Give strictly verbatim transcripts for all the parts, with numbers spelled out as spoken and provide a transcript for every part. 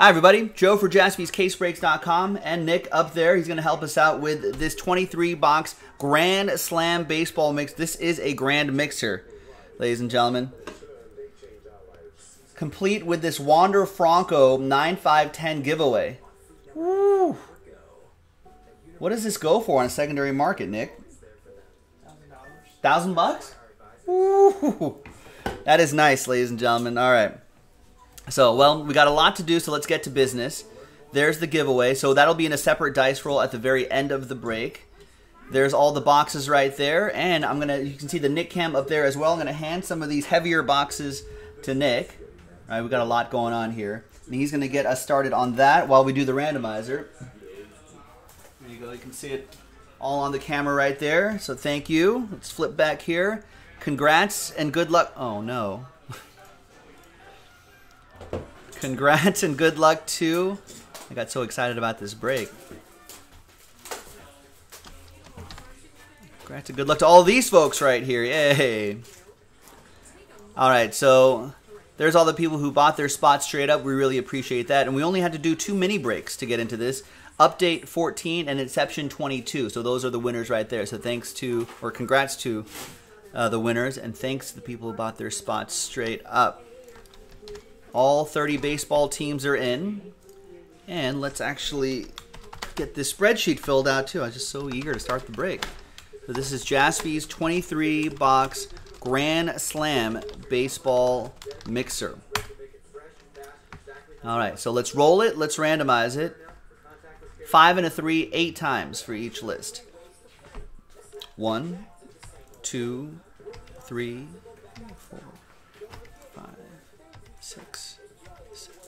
Hi everybody, Joe for Jaspys Case Breaks dot com and Nick up there. He's going to help us out with this twenty-three box Grand Slam Baseball Mix. This is a grand mixer, ladies and gentlemen. Complete with this Wander Franco nine five ten giveaway. Woo! What does this go for on a secondary market, Nick? Thousand bucks? Woo! That is nice, ladies and gentlemen. All right. So, well, we got a lot to do, so let's get to business. There's the giveaway. So that'll be in a separate dice roll at the very end of the break. There's all the boxes right there, and I'm gonna you can see the Nick cam up there as well. I'm gonna hand some of these heavier boxes to Nick. All right, we got a lot going on here. And he's gonna get us started on that while we do the randomizer. There you go, you can see it all on the camera right there. So thank you. Let's flip back here. Congrats and good luck. Oh no. Congrats and good luck to... I got so excited about this break. Congrats and good luck to all these folks right here. Yay. All right, so there's all the people who bought their spots straight up. We really appreciate that. And we only had to do two mini breaks to get into this. Update fourteen and Inception twenty-two. So those are the winners right there. So thanks to, or congrats to uh, the winners. And thanks to the people who bought their spots straight up. All thirty baseball teams are in. And let's actually get this spreadsheet filled out, too. I was just so eager to start the break. So this is Jaspys twenty-three box Grand Slam Baseball Mixer. All right, so let's roll it. Let's randomize it. Five and a three, eight times for each list. One, two, three, four. Six, six,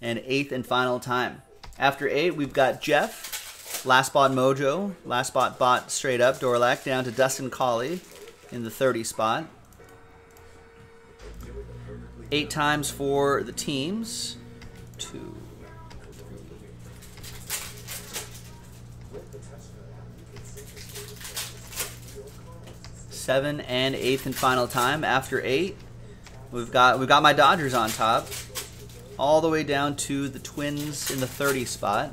and eighth and final time. After eight, we've got Jeff, Last Spot Mojo, Last Spot Bot straight up, Dorlack down to Dustin Colley in the thirty spot. Eight times for the teams. Two, three, seven, and eighth and final time. After eight, We've got we've got my Dodgers on top, all the way down to the Twins in the thirty spot.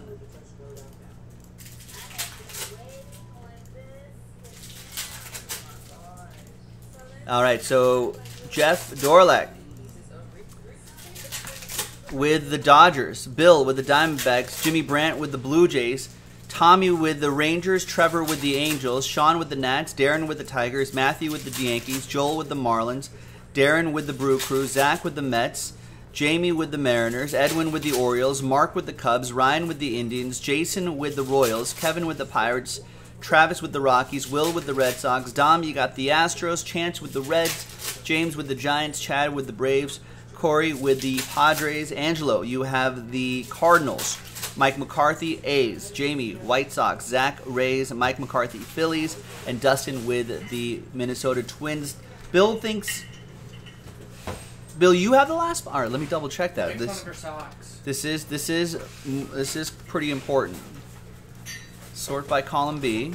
All right, so Jeff Dorlack with the Dodgers, Bill with the Diamondbacks, Jimmy Brandt with the Blue Jays, Tommy with the Rangers, Trevor with the Angels, Sean with the Nats, Darren with the Tigers, Matthew with the Yankees, Joel with the Marlins, Darren with the Brew Crew, Zach with the Mets, Jamie with the Mariners, Edwin with the Orioles, Mark with the Cubs, Ryan with the Indians, Jason with the Royals, Kevin with the Pirates, Travis with the Rockies, Will with the Red Sox, Dom, you got the Astros, Chance with the Reds, James with the Giants, Chad with the Braves, Corey with the Padres, Angelo, you have the Cardinals, Mike McCarthy, A's, Jamie, White Sox, Zach, Rays, Mike McCarthy, Phillies, and Dustin with the Minnesota Twins. Bill thinks... Bill, you have the last. All right, let me double check that. This, this is this is this is pretty important. Sort by column B.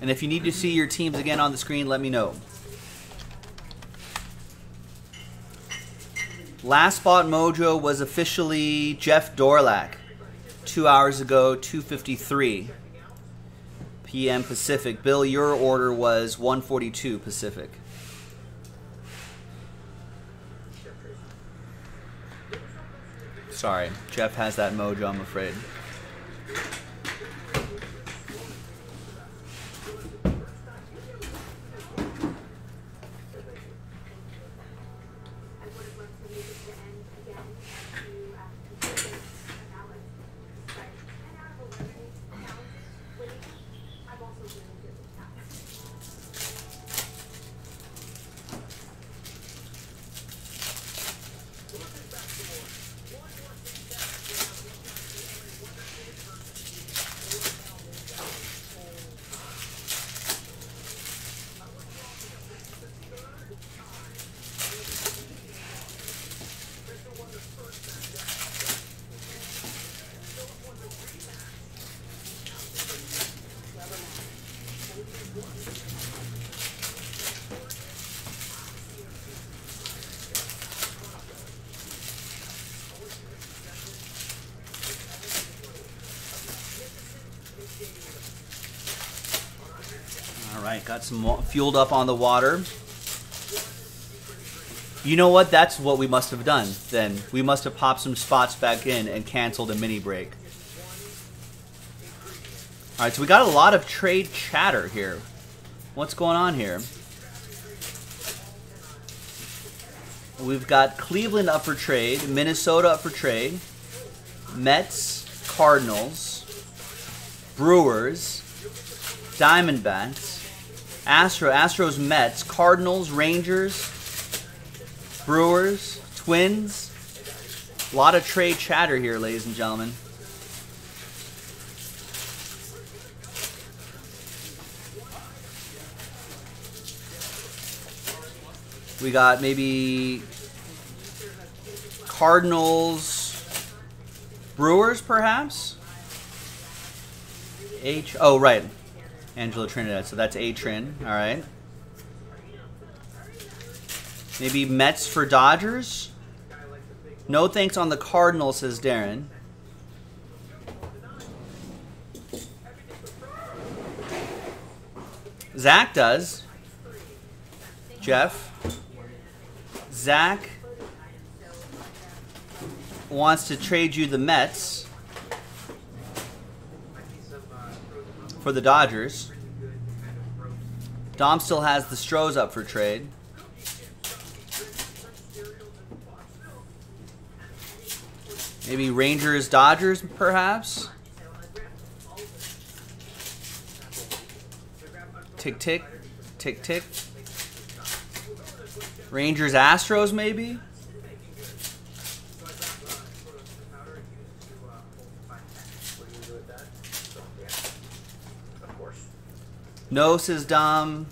And if you need to see your teams again on the screen, let me know. Last Spot Mojo was officially Jeff Dorlack. Two hours ago, two fifty-three p m Pacific. Bill, your order was one forty-two Pacific. Sorry, Jeff has that mojo, I'm afraid. All right, got some more fueled up on the water. You know what? That's what we must have done then. We must have popped some spots back in and canceled a mini break. All right, so we got a lot of trade chatter here. What's going on here? We've got Cleveland up for trade, Minnesota up for trade, Mets, Cardinals, Brewers, Diamondbacks, Astro, Astros, Mets, Cardinals, Rangers, Brewers, Twins. A lot of trade chatter here, ladies and gentlemen. We got maybe Cardinals, Brewers, perhaps? H. Oh, right. Angelo Trinidad. So that's A-Trin. All right. Maybe Mets for Dodgers? No thanks on the Cardinals, says Darren. Zach does. Jeff. Zach wants to trade you the Mets for the Dodgers. Dom still has the Stros up for trade. Maybe Rangers, Dodgers, perhaps. Tick, tick, tick, tick. Rangers, Astros, maybe? No, says Dom.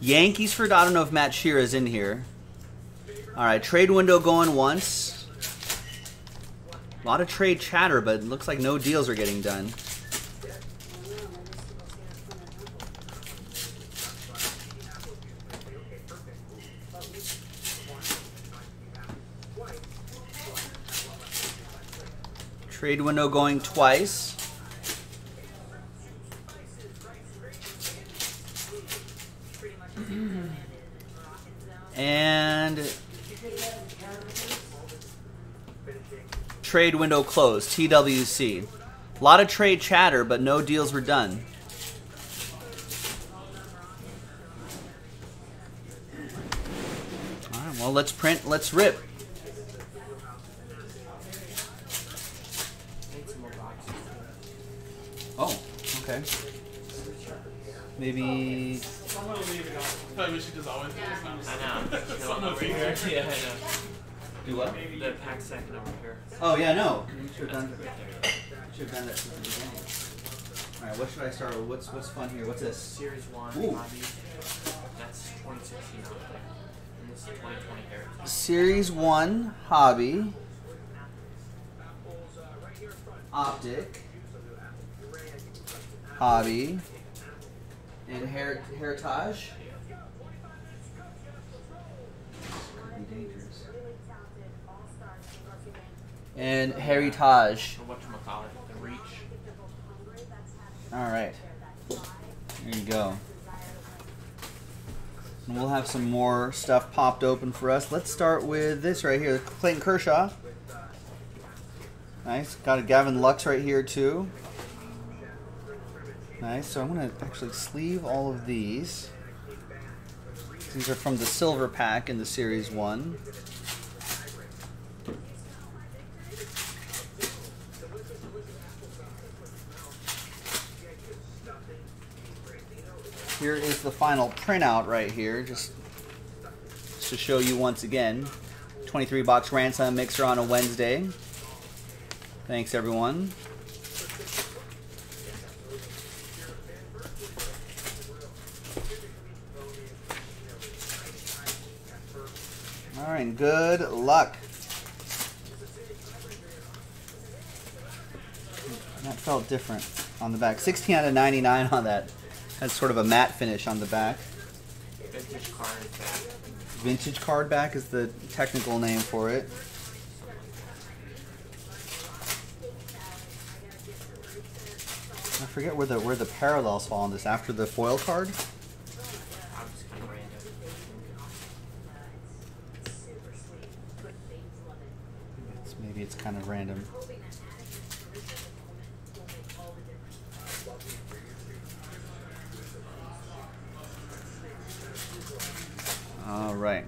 Yankees for, I don't know if Matt Shearer is in here. All right, trade window going once. A lot of trade chatter, but it looks like no deals are getting done. Trade window going twice. And trade window closed, T W C. A lot of trade chatter, but no deals were done. All right, well, let's print, let's rip. Oh, okay. Maybe. Someone will leave it out. I feel like we should just always do this now. I know. Someone will be here. Yeah, I know. Do what? The pack second over here. Oh, yeah, no. You should have done that. You should have done that from the beginning. All right, what should I start with? What's, what's fun here? What's this? Series one, Ooh. Bobby. That's twenty sixteen. And this is twenty twenty heritage. Series one, Hobby. Optic. Hobby and her heritage. Could be dangerous. And heritage. The reach. All right, there you go. And we'll have some more stuff popped open for us. Let's start with this right here, Clayton Kershaw. Nice. Got a Gavin Lux right here too. Nice, so I'm going to actually sleeve all of these. These are from the silver pack in the series one. Here is the final printout right here, just to show you once again. twenty-three box Ransom Mixer on a Wednesday. Thanks, everyone. All right, good luck. That felt different on the back. sixteen out of ninety-nine on that. Has sort of a matte finish on the back. Vintage card back. Vintage card back is the technical name for it. I forget where the where the parallels fall on this. After the foil card. It's, maybe it's kind of random. All right.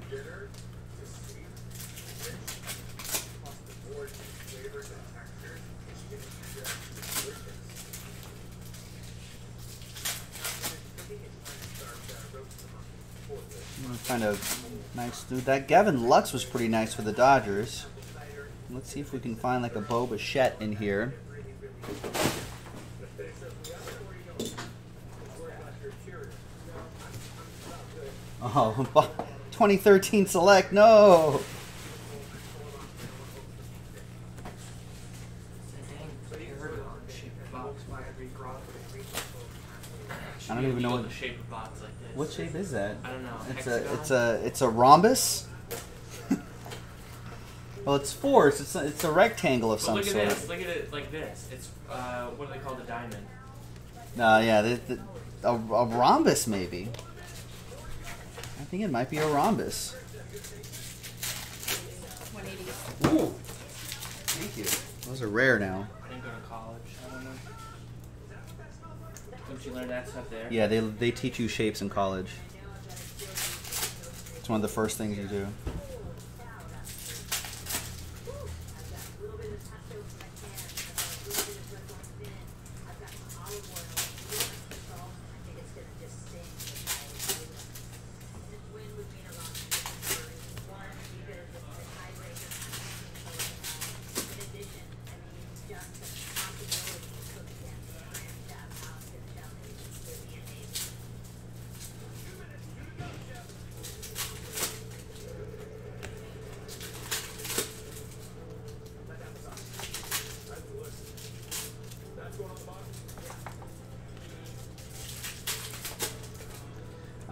Kind of nice dude. That Gavin Lux was pretty nice for the Dodgers. Let's see if we can find like a Bo Bichette in here. Oh, twenty thirteen Select, no! I don't even know what the shape of box like this. What shape is that? I don't know. It's a, it's a, it's a rhombus. Well, it's four. So it's a, it's a rectangle of some sort. Look at this. Look at it like this. It's uh, what do they call the diamond? Uh, yeah, the, the, a, a rhombus maybe. I think it might be a rhombus. one eighty. Ooh. Thank you. Those are rare now. I didn't go to college. I don't know. Don't you learn that stuff there? Yeah, they, they teach you shapes in college. It's one of the first things you do.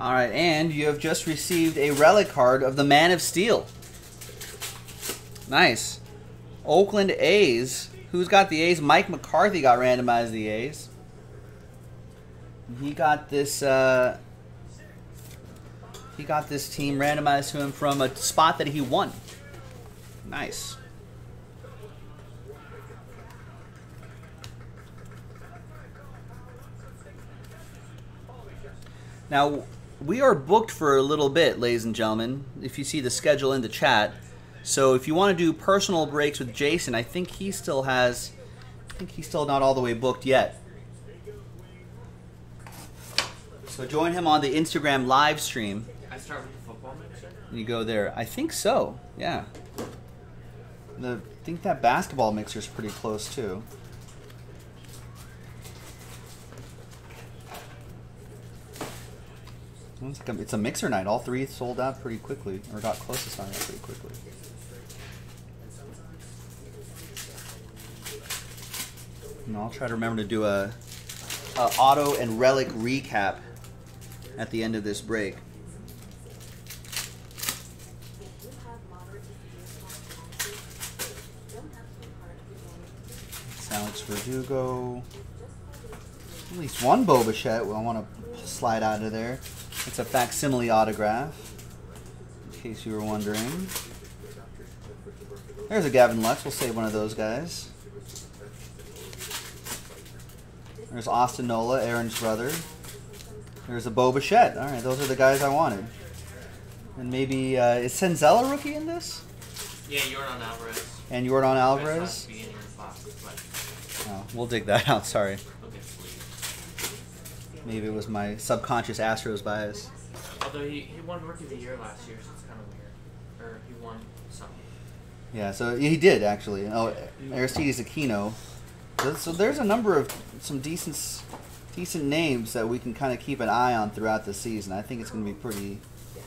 All right, and you have just received a relic card of the Man of Steel. Nice. Oakland A's. Who's got the A's? Mike McCarthy got randomized the A's. He got this. Uh, he got this team randomized to him from a spot that he won. Nice. Now, we are booked for a little bit, ladies and gentlemen, if you see the schedule in the chat. So if you want to do personal breaks with Jason, I think he still has, I think he's still not all the way booked yet. So join him on the Instagram live stream. I start with the football match? You go there. I think so, yeah. The, I think that basketball mixer is pretty close too. It's a mixer night. All three sold out pretty quickly, or got close to selling out pretty quickly. And I'll try to remember to do a, a auto and relic recap at the end of this break. It's Alex Verdugo. At least one Bo Bichette. I want to slide out of there. It's a facsimile autograph, in case you were wondering. There's a Gavin Lux. We'll save one of those guys. There's Austin Nola, Aaron's brother. There's a Bo Bichette. All right, those are the guys I wanted. And maybe, uh, is Senzel a rookie in this? Yeah, Yordan Alvarez. And Yordan Alvarez? Oh, we'll dig that out, sorry. Maybe it was my subconscious Astros bias. Although he, he won Rookie of the Year last year, so it's kind of weird. Or he won something. Yeah, so he did, actually. Oh, Aristides Aquino. So there's a number of some decent decent names that we can kind of keep an eye on throughout the season. I think it's going to be pretty I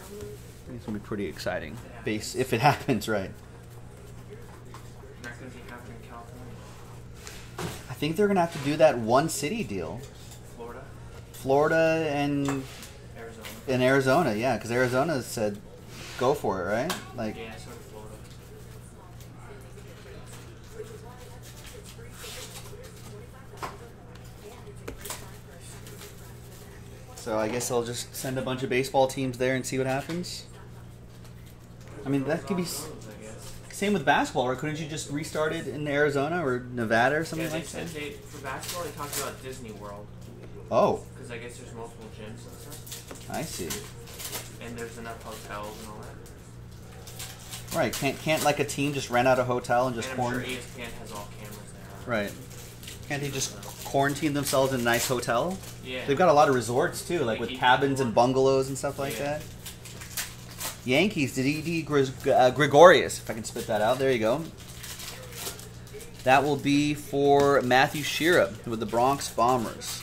think it's going to be pretty exciting, base, if it happens, right. Not going to be happening in California. I think they're going to have to do that one city deal. Florida and Arizona. And Arizona, yeah, because Arizona said go for it, right? Like. Yeah, so did Florida. So I guess I'll just send a bunch of baseball teams there and see what happens. I mean, that could be. Same with basketball, or couldn't you just restart it in Arizona or Nevada or something yeah, like that? They, for basketball, they talked about Disney World. Oh. Because I guess there's multiple gyms and stuff. I see. And there's enough hotels and all that. Right. Can't can't like a team just rent out a hotel and just and I'm quarantine? Sure E S P N has all cameras there. Right. Can't they just quarantine themselves in a nice hotel? Yeah. They've got a lot of resorts too, like, like with cabins and bungalows and stuff like yeah. that. Yankees, Didi Gregorius, if I can spit that out. There you go. That will be for Matthew Shira with the Bronx Bombers.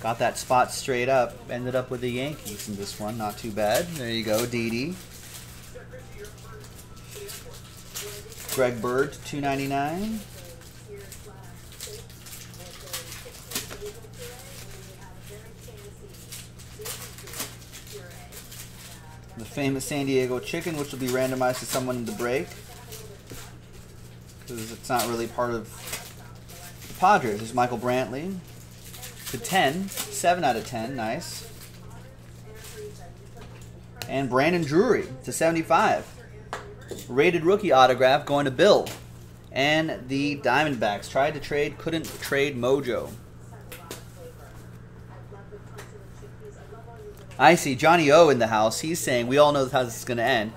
Got that spot straight up. Ended up with the Yankees in this one. Not too bad. There you go, Didi. Greg Bird, two ninety-nine. The famous San Diego Chicken, which will be randomized to someone in the break. Because it's not really part of the Padres. There's Michael Brantley. To ten. seven out of ten. Nice. And Brandon Drury to seventy-five. Rated rookie autograph going to Bill. And the Diamondbacks. Tried to trade, couldn't trade Mojo. I see. Johnny O in the house. He's saying, we all know how this is going to end.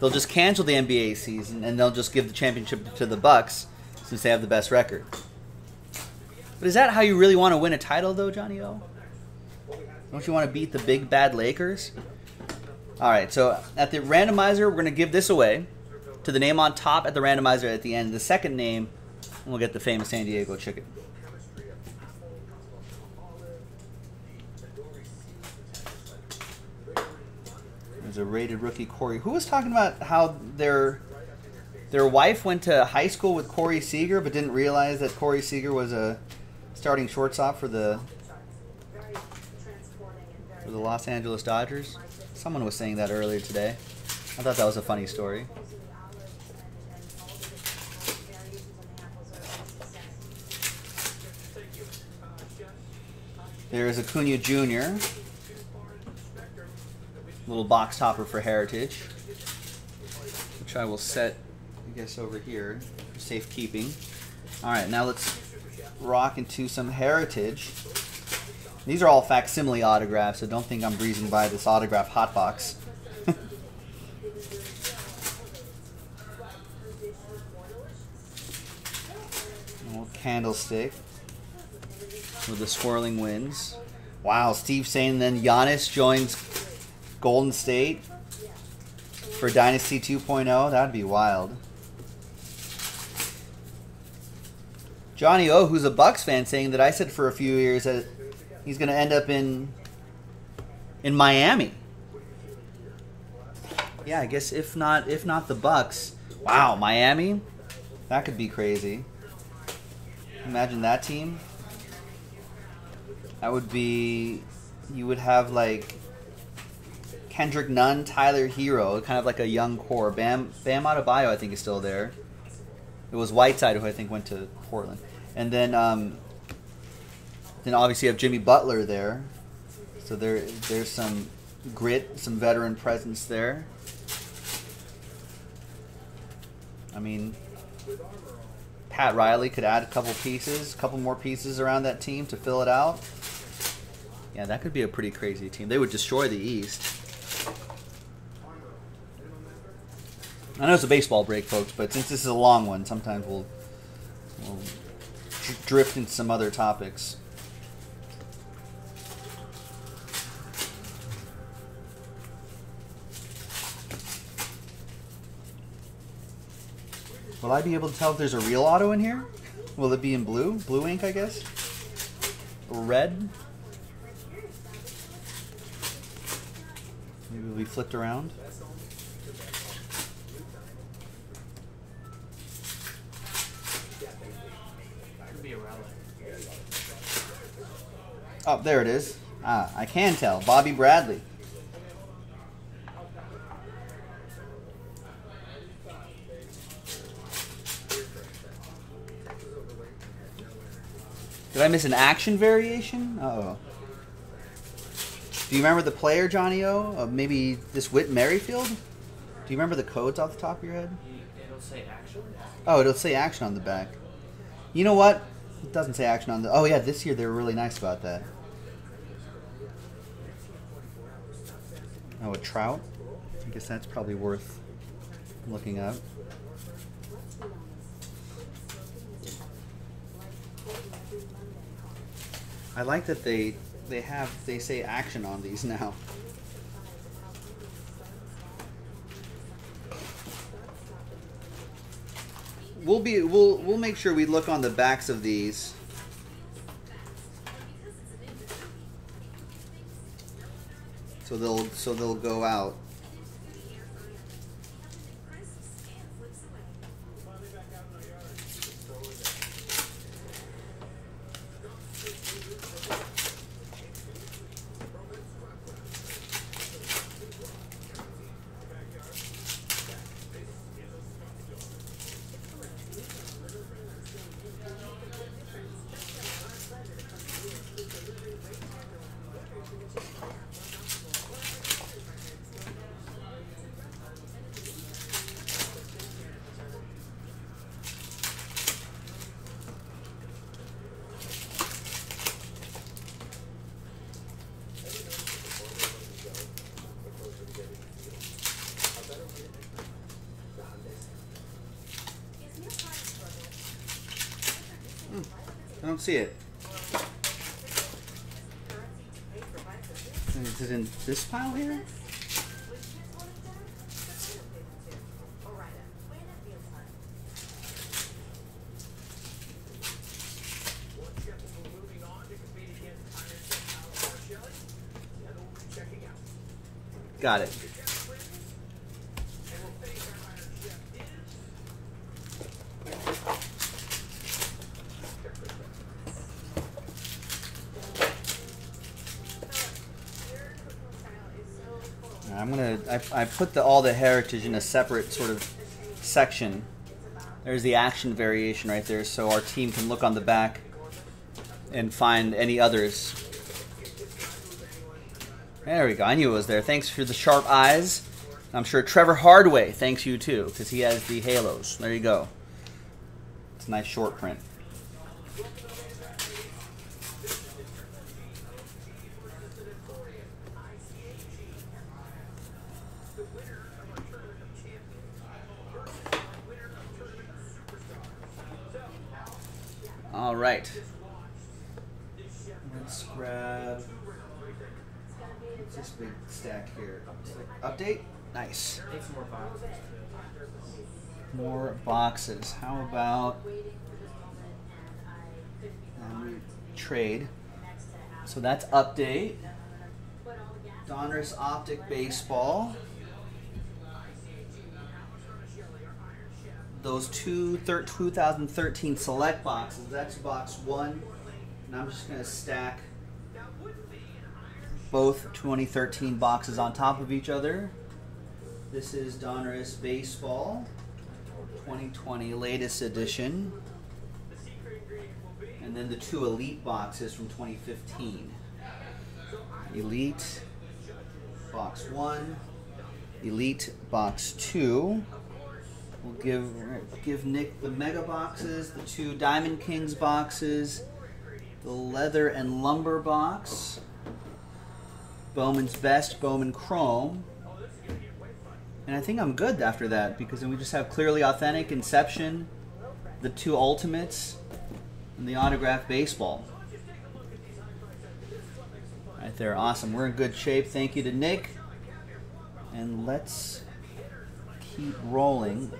They'll just cancel the N B A season, and they'll just give the championship to the Bucks since they have the best record. But is that how you really want to win a title, though, Johnny O? Don't you want to beat the big, bad Lakers? All right, so at the randomizer, we're going to give this away to the name on top at the randomizer at the end. The second name, and we'll get the famous San Diego Chicken. There's a rated rookie Corey. Who was talking about how their their wife went to high school with Corey Seager, but didn't realize that Corey Seager was a starting shortstop for the for the Los Angeles Dodgers? Someone was saying that earlier today. I thought that was a funny story. There is Acuna Junior Little box topper for Heritage, which I will set, I guess, over here for safekeeping. All right, now let's rock into some Heritage. These are all facsimile autographs, so don't think I'm breezing by this autograph hotbox. Old candlestick with the swirling winds. Wow, Steve saying then Giannis joins Golden State for Dynasty two point oh. That'd be wild. Johnny O, who's a Bucks fan, saying that I said for a few years that he's going to end up in in Miami. Yeah, I guess if not if not the Bucks, wow, Miami, that could be crazy. Imagine that team. That would be, you would have like Kendrick Nunn, Tyler Hero, kind of like a young core. Bam Bam Adebayo, I think, is still there. It was Whiteside who I think went to Portland. And then um, then obviously you have Jimmy Butler there. So there there's some grit, some veteran presence there. I mean, Pat Riley could add a couple pieces, a couple more pieces around that team to fill it out. Yeah, that could be a pretty crazy team. They would destroy the East. I know it's a baseball break, folks, but since this is a long one, sometimes we'll, we'll drift into some other topics. Will I be able to tell if there's a real auto in here? Will it be in blue? Blue ink, I guess? Or red? Maybe it'll be flipped around. Oh, there it is. Ah, I can tell. Bobby Bradley. Did I miss an action variation? Uh-oh. Do you remember the player, Johnny O? Uh, maybe this Whit Merrifield? Do you remember the codes off the top of your head? It'll say action. Oh, it'll say action on the back. You know what? It doesn't say action on the... Oh, yeah, this year they were really nice about that. Oh, a Trout? I guess that's probably worth looking up. I like that they... They have, they say action on these now. We'll be, we'll, we'll make sure we look on the backs of these. So they'll, so they'll go out. I don't see it. Is it in this pile here? Got it. I'm gonna. I, I put the, all the heritage in a separate sort of section. There's the action variation right there, so our team can look on the back and find any others. There we go. I knew it was there. Thanks for the sharp eyes. I'm sure Trevor Hardway thanks you too, because he has the halos. There you go. It's a nice short print. All right. Let's grab this big stack here. Update? Nice. More boxes. More boxes. How about um, trade? So that's update. Donruss Optic Baseball. Those two two thousand thirteen select boxes, that's box one, and I'm just going to stack both twenty thirteen boxes on top of each other. This is Donruss Baseball twenty twenty latest edition, and then the two Elite boxes from twenty fifteen. Elite box one, Elite box two. We'll give give Nick the mega boxes, the two Diamond Kings boxes, the leather and lumber box, Bowman's Best, Bowman Chrome, and I think I'm good after that, because then we just have Clearly Authentic, Inception, the two Ultimates, and the Autograph Baseball. Right there, awesome. We're in good shape. Thank you to Nick, and let's keep rolling.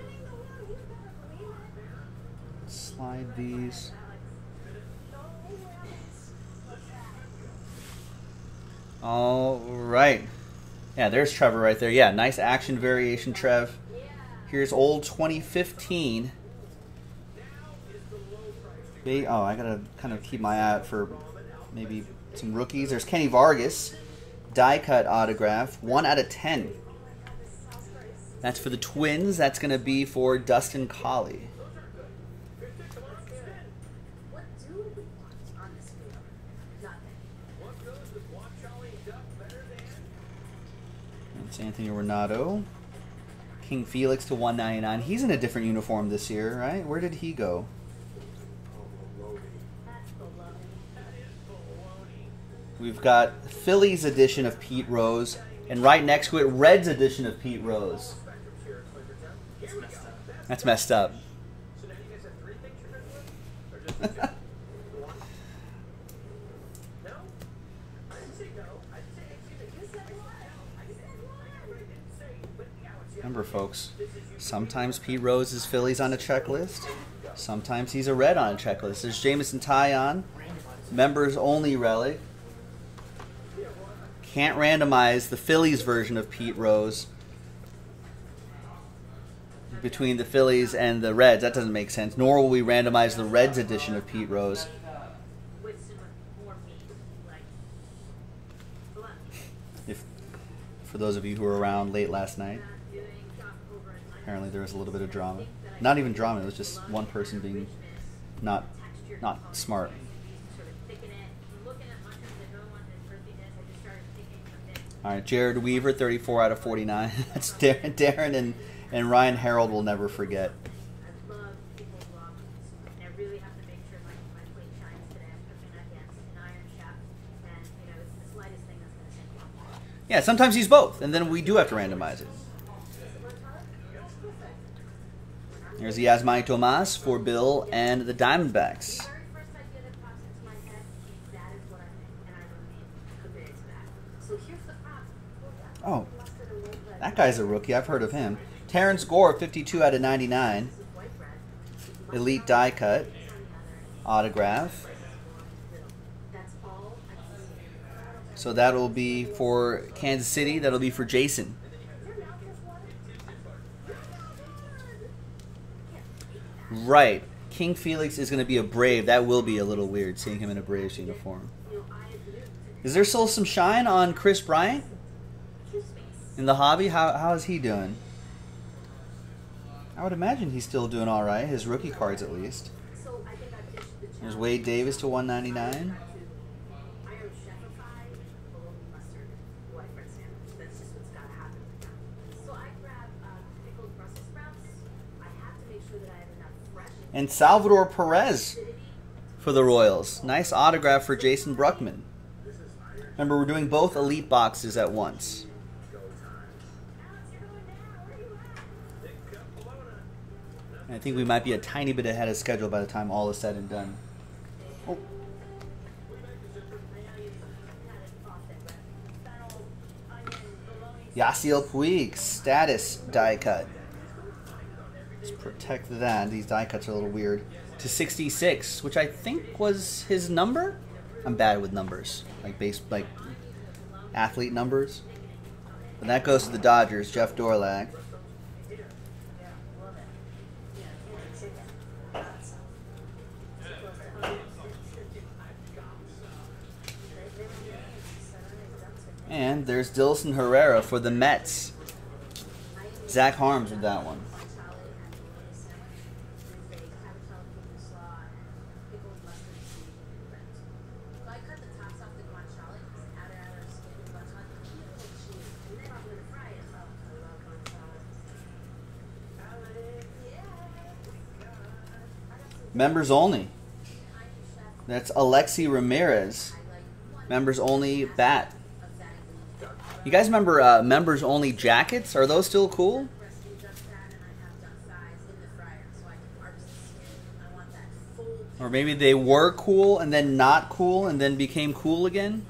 Slide these. All right. Yeah, there's Trevor right there. Yeah, nice action variation, Trev. Here's old twenty fifteen. Oh, I gotta kind of keep my eye out for maybe Some rookies. There's Kenny Vargas, die cut autograph, one out of ten. That's for the Twins. That's going to be for Dustin Colley. That's Anthony Renato. King Felix to one ninety-nine. He's in a different uniform this year, right? Where did he go? We've got Phillies edition of Pete Rose, and right next to it, Reds edition of Pete Rose. That's messed up. That's messed up. So now you guys have three things you're good with, or just no? I didn't say no. I didn't say I didn't say I didn't say but remember, folks, sometimes Pete Rose is Phillies on a checklist. Sometimes he's a Red on a checklist. There's Jameson Taillon, members only relic. Can't randomize the Phillies version of Pete Rose between the Phillies and the Reds. That doesn't make sense. Nor will we randomize the Reds edition of Pete Rose. If, for those of you who were around late last night, apparently there was a little bit of drama. Not even drama. It was just one person being not not smart. All right, Jared Weaver, thirty-four out of forty-nine. That's Darren, Darren and, and Ryan Harrell will never forget. Yeah, sometimes he's both, and then we do have to randomize it. There's Yasmani Tomas for Bill and the Diamondbacks. Oh, that guy's a rookie. I've heard of him. Terrence Gore, fifty-two out of ninety-nine. Elite die cut. Autograph. So that'll be for Kansas City. That'll be for Jason. Right. King Felix is going to be a Brave. That will be a little weird, seeing him in a Braves uniform. Is there still some shine on Chris Bryant? In the hobby, how how is he doing? I would imagine he's still doing all right. His rookie cards, at least. There's Wade Davis to one ninety-nine. And Salvador Perez for the Royals. Nice autograph for Jason Bruckman. Remember, we're doing both elite boxes at once. I think we might be a tiny bit ahead of schedule by the time all is said and done. Oh. Yasiel Puig, status die cut. Let's protect that. These die cuts are a little weird. To sixty-six, which I think was his number. I'm bad with numbers, like base, like athlete numbers. And that goes to the Dodgers, Jeff Dorlack. And there's Dilson Herrera for the Mets. Zach Harms with that one. Members only. That's Alexi Ramirez. Members only bat. You guys remember uh, members-only jackets? Are those still cool? Or maybe they were cool and then not cool and then became cool again?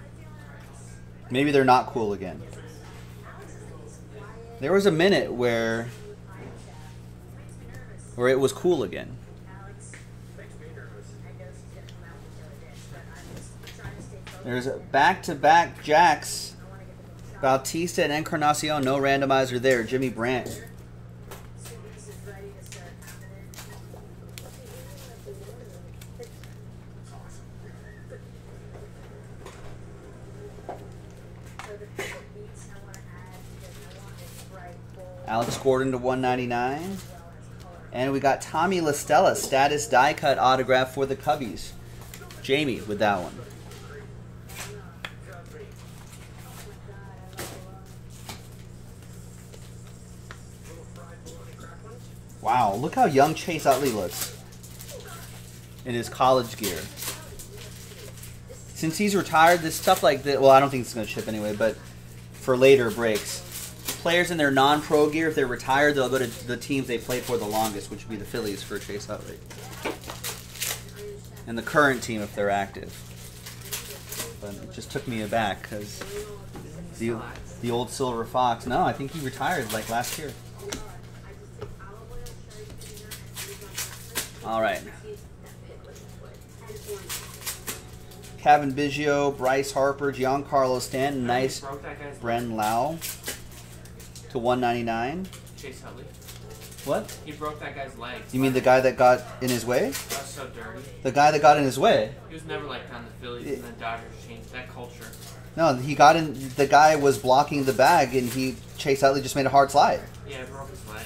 Maybe they're not cool again. There was a minute where, where it was cool again. There's back-to-back jacks. Bautista and Encarnacion, no randomizer there. Jimmy Brandt. Alex Gordon to one ninety-nine. And we got Tommy LaStella, status die cut autograph for the Cubbies. Jamie with that one. Wow, look how young Chase Utley looks in his college gear. Since he's retired, this stuff like that, well, I don't think it's going to ship anyway, but for later breaks, players in their non-pro gear, if they're retired, they'll go to the teams they played for the longest, which would be the Phillies for Chase Utley. And the current team if they're active. But it just took me aback because the, the old Silver Fox, no, I think he retired like last year. All right. Kevin Biggio, Bryce Harper, Giancarlo Stanton, nice. Bren Lau to one ninety-nine. Chase Utley. What? He broke that guy's legs. You mean the guy that got in his way? That's so dirty. The guy that got in his way. He was never like on the Phillies it, and the Dodgers changed that culture. No, he got in. The guy was blocking the bag, and he Chase Utley just made a hard slide. Yeah, it broke his leg.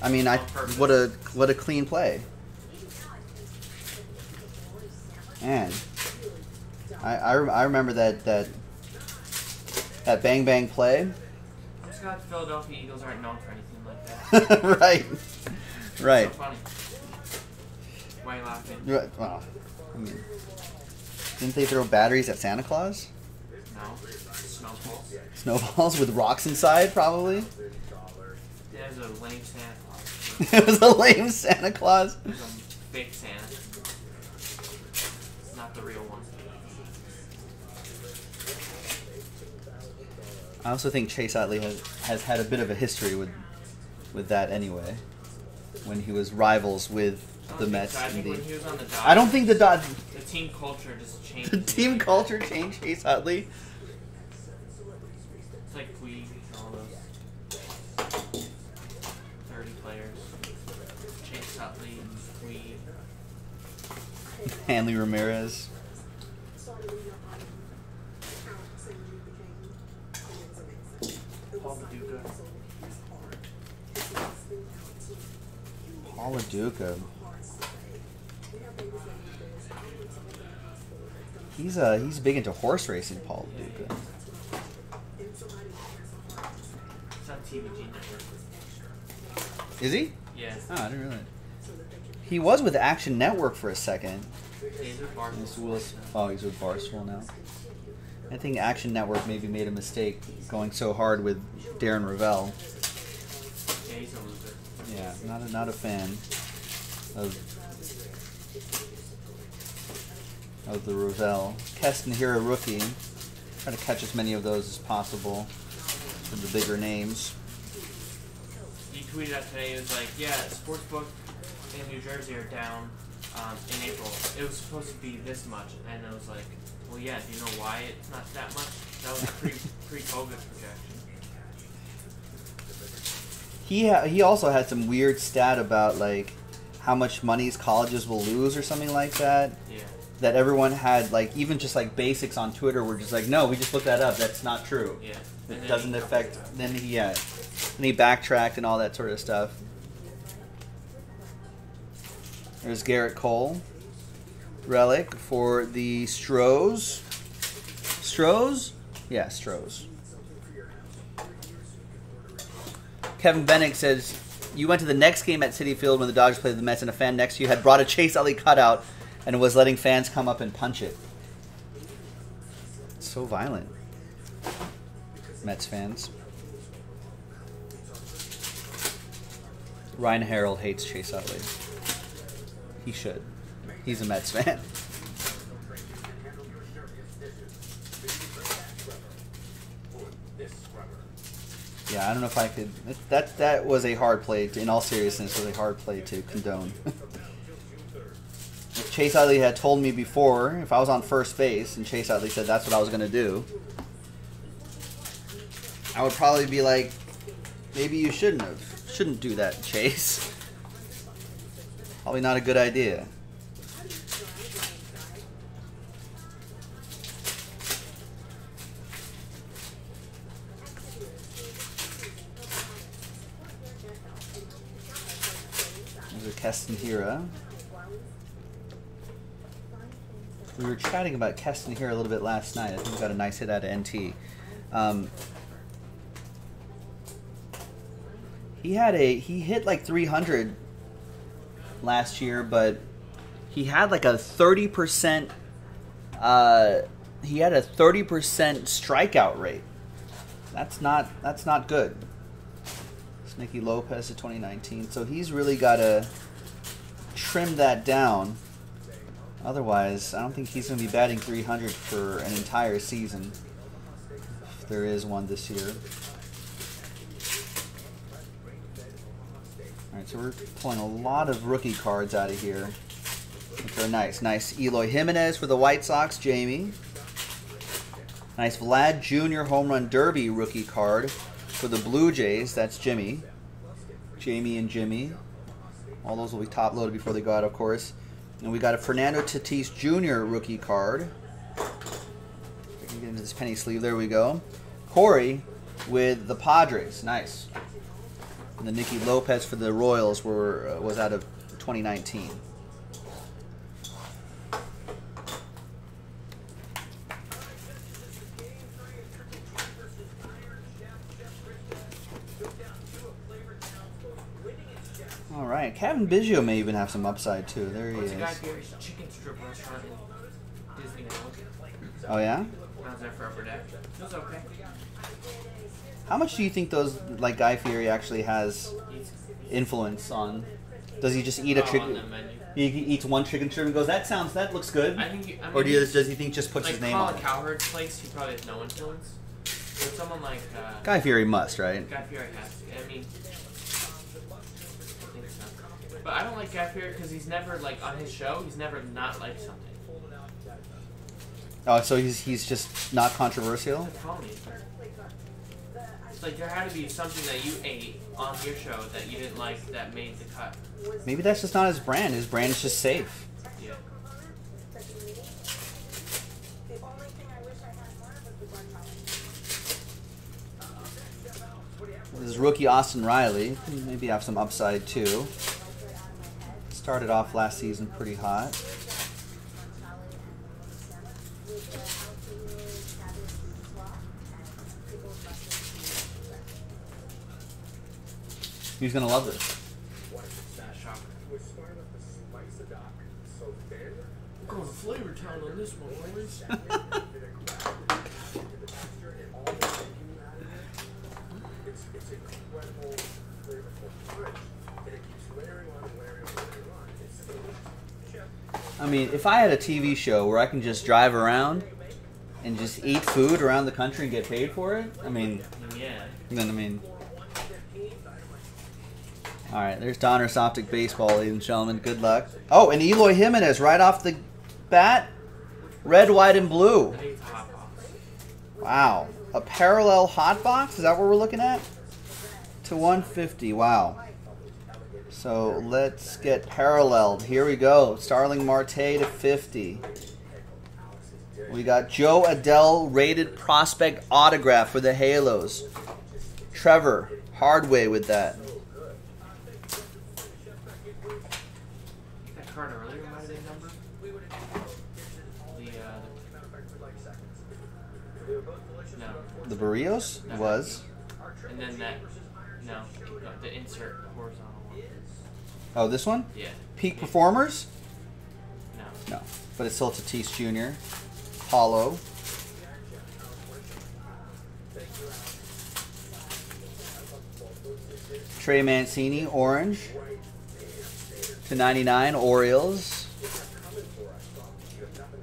I mean, I what a what a clean play. Man, I, I, I remember that, that that bang bang play. I'm just glad the Philadelphia Eagles aren't known for anything like that. Right, right. It's so funny. Why are you laughing? Right. Well, I mean, didn't they throw batteries at Santa Claus? No, snowballs. Snowballs with rocks inside, probably. That was a lame Santa Claus. It was a lame Santa Claus. It was a fake Santa. The real one. I also think Chase Utley has, has had a bit of a history with with that anyway, when he was rivals with the Mets. So. I, and the, when he was on the Dodgers, I don't think the Dodgers. The team culture just changed. The team culture changed Chase Utley. It's like we all those thirty players. Chase Utley, we. Hanley Ramirez. Paul Duca. He's uh he's big into horse racing, Paul Duca. Is he? Yeah. Oh, I didn't realize. He was with Action Network for a second. He's with Barstool. Oh, he's with Barstool now. I think Action Network maybe made a mistake going so hard with Darren Ravel. Yeah, he's a loser. Yeah, not a, not a fan of of the Ravel. Keston Hiura rookie. Try to catch as many of those as possible for the bigger names. He tweeted out today. He was like, "Yeah, sportsbook." In New Jersey are down um, in April. It was supposed to be this much, and I was like, well, yeah, do you know why it's not that much? That was a pre, pre-COVID projection. He, ha he also had some weird stat about, like, how much monies colleges will lose or something like that. Yeah. That everyone had, like, even just, like, basics on Twitter were just like, no, we just looked that up. That's not true. Yeah. It doesn't affect... Then he, yeah. Then he backtracked and all that sort of stuff. There's Garrett Cole, relic for the Strohs. Strohs? Yeah, Strohs. Kevin Bennick says, you went to the next game at Citi Field when the Dodgers played the Mets, and a fan next to you had brought a Chase Utley cutout and was letting fans come up and punch it. It's so violent. Mets fans. Ryan Harrell hates Chase Utley. He should. He's a Mets fan. Yeah, I don't know if I could. That that was a hard play. To, in all seriousness, was a hard play to condone. If Chase Utley had told me before, if I was on first base and Chase Utley said that's what I was going to do, I would probably be like, maybe you shouldn't have, shouldn't do that, Chase. Probably not a good idea. Keston Hiura. We were chatting about Keston Hiura a little bit last night. I think he got a nice hit out of N T. Um, he had a he hit like three hundred last year, but he had like a thirty percent. Uh, he had a thirty percent strikeout rate. That's not that's not good. It's Nicky Lopez of twenty nineteen. So he's really got to trim that down. Otherwise, I don't think he's going to be batting three hundred for an entire season, if there is one this year. All right, so we're pulling a lot of rookie cards out of here, which are nice. Nice Eloy Jimenez for the White Sox, Jamie. Nice Vlad Junior Home Run Derby rookie card for the Blue Jays. That's Jimmy. Jamie and Jimmy. All those will be top-loaded before they go out, of course. And we got a Fernando Tatis Junior rookie card. We can get into this penny sleeve. There we go. Corey with the Padres. Nice. And the Nicky Lopez for the Royals were uh, was out of twenty nineteen. All right, Kevin Biggio may even have some upside too. There he is. Guy Fieri's chicken strip restaurant in Disneyland. Oh yeah. I was there for upper deck. It was okay. How much do you think those like Guy Fieri actually has influence on? Does he just eat a chicken? Oh, he eats one chicken strip and goes, "That sounds, that looks good." I think. He, I mean, or do you, does he think just puts like his name on it? Like Colin Cowherd's place, he probably has no influence. But someone like uh, Guy Fieri must, right? Guy Fieri has to. I mean. But I don't like Guy Fieri because he's never, like, on his show, he's never not like something. Oh, so he's he's just not controversial? That's a problem. It's like there had to be something that you ate on your show that you didn't like that made the cut. Maybe that's just not his brand. His brand is just safe. Yeah. This is rookie Austin Riley. Maybe have some upside, too. Started off last season pretty hot. He's gonna love this. We're going to Flavor Town on this one, boys. It's incredible flavorful fridge. And it keeps layering on and layering on. I mean, if I had a T V show where I can just drive around and just eat food around the country and get paid for it, I mean, yeah. Then I mean, all right. There's Donruss Optic Baseball, ladies and gentlemen. Good luck. Oh, and Eloy Jimenez right off the bat, red, white, and blue. Wow, a parallel hot box. Is that what we're looking at? To one fifty. Wow. So let's get paralleled. Here we go. Starling Marte to fifty. We got Joe Adell rated prospect autograph for the Halos. Trevor Hardway with that. That card earlier might have been number. The uh, no. The Barrios no. Was. And then that no, the insert horizontal. Oh, this one? Yeah. Peak Performers? No. No. But it's still Tatis Junior Hollow. Trey Mancini, orange. to ninety-nine, Orioles.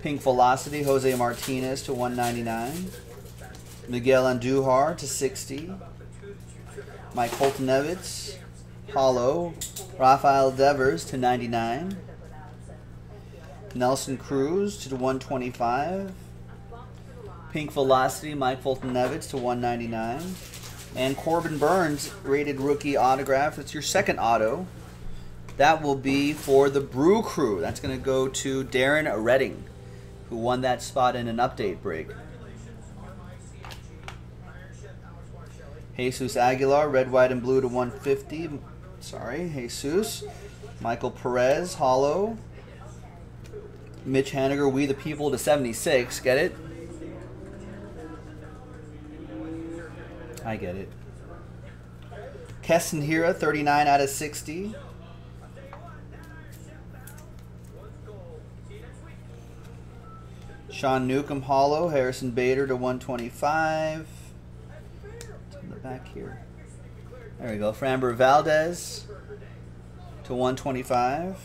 Pink Velocity, Jose Martinez to one ninety-nine. Miguel Andujar to sixty. Mike Holtnevitz, hollow. Rafael Devers to ninety-nine. Nelson Cruz to one twenty-five. Pink Velocity, Mike Fulton-Nevitz to one ninety-nine. And Corbin Burnes, rated rookie autograph. That's your second auto. That will be for the Brew Crew. That's going to go to Darren Redding, who won that spot in an update break. Jesus Aguilar, red, white, and blue to one fifty. Sorry, Jesus. Michael Perez, hollow. Mitch Haniger, We the People to seventy-six. Get it? I get it. Keston Hiura, thirty-nine out of sixty. Sean Newcomb, hollow. Harrison Bader to one twenty-five. It's in the back here. There we go. Framber Valdez to one twenty-five.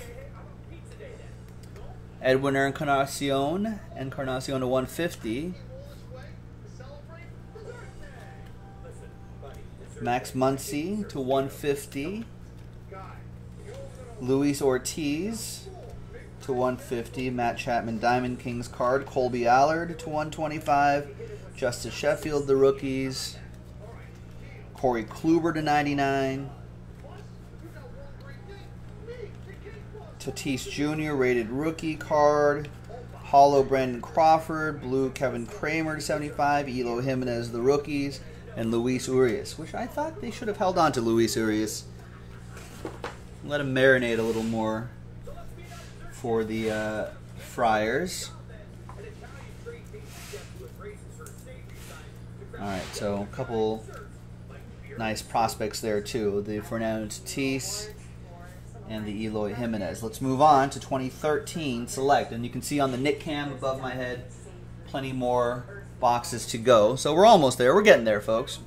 Edwin Encarnacion, Encarnacion to one fifty. Max Muncy to one fifty. Luis Ortiz to one fifty. Matt Chapman, Diamond Kings card. Colby Allard to one twenty-five. Justice Sheffield, the rookies. Corey Kluber to ninety-nine. Tatis Junior, rated rookie card. Hollow Brandon Crawford. Blue Kevin Kramer to seventy-five. Eloy Jimenez, the rookies. And Luis Urias, which I thought they should have held on to Luis Urias. Let him marinate a little more for the uh, Friars. All right, so a couple nice prospects there, too. The Fernando Tatis and the Eloy Jimenez. Let's move on to twenty thirteen Select. And you can see on the Nick Cam above my head, plenty more boxes to go. So we're almost there. We're getting there, folks.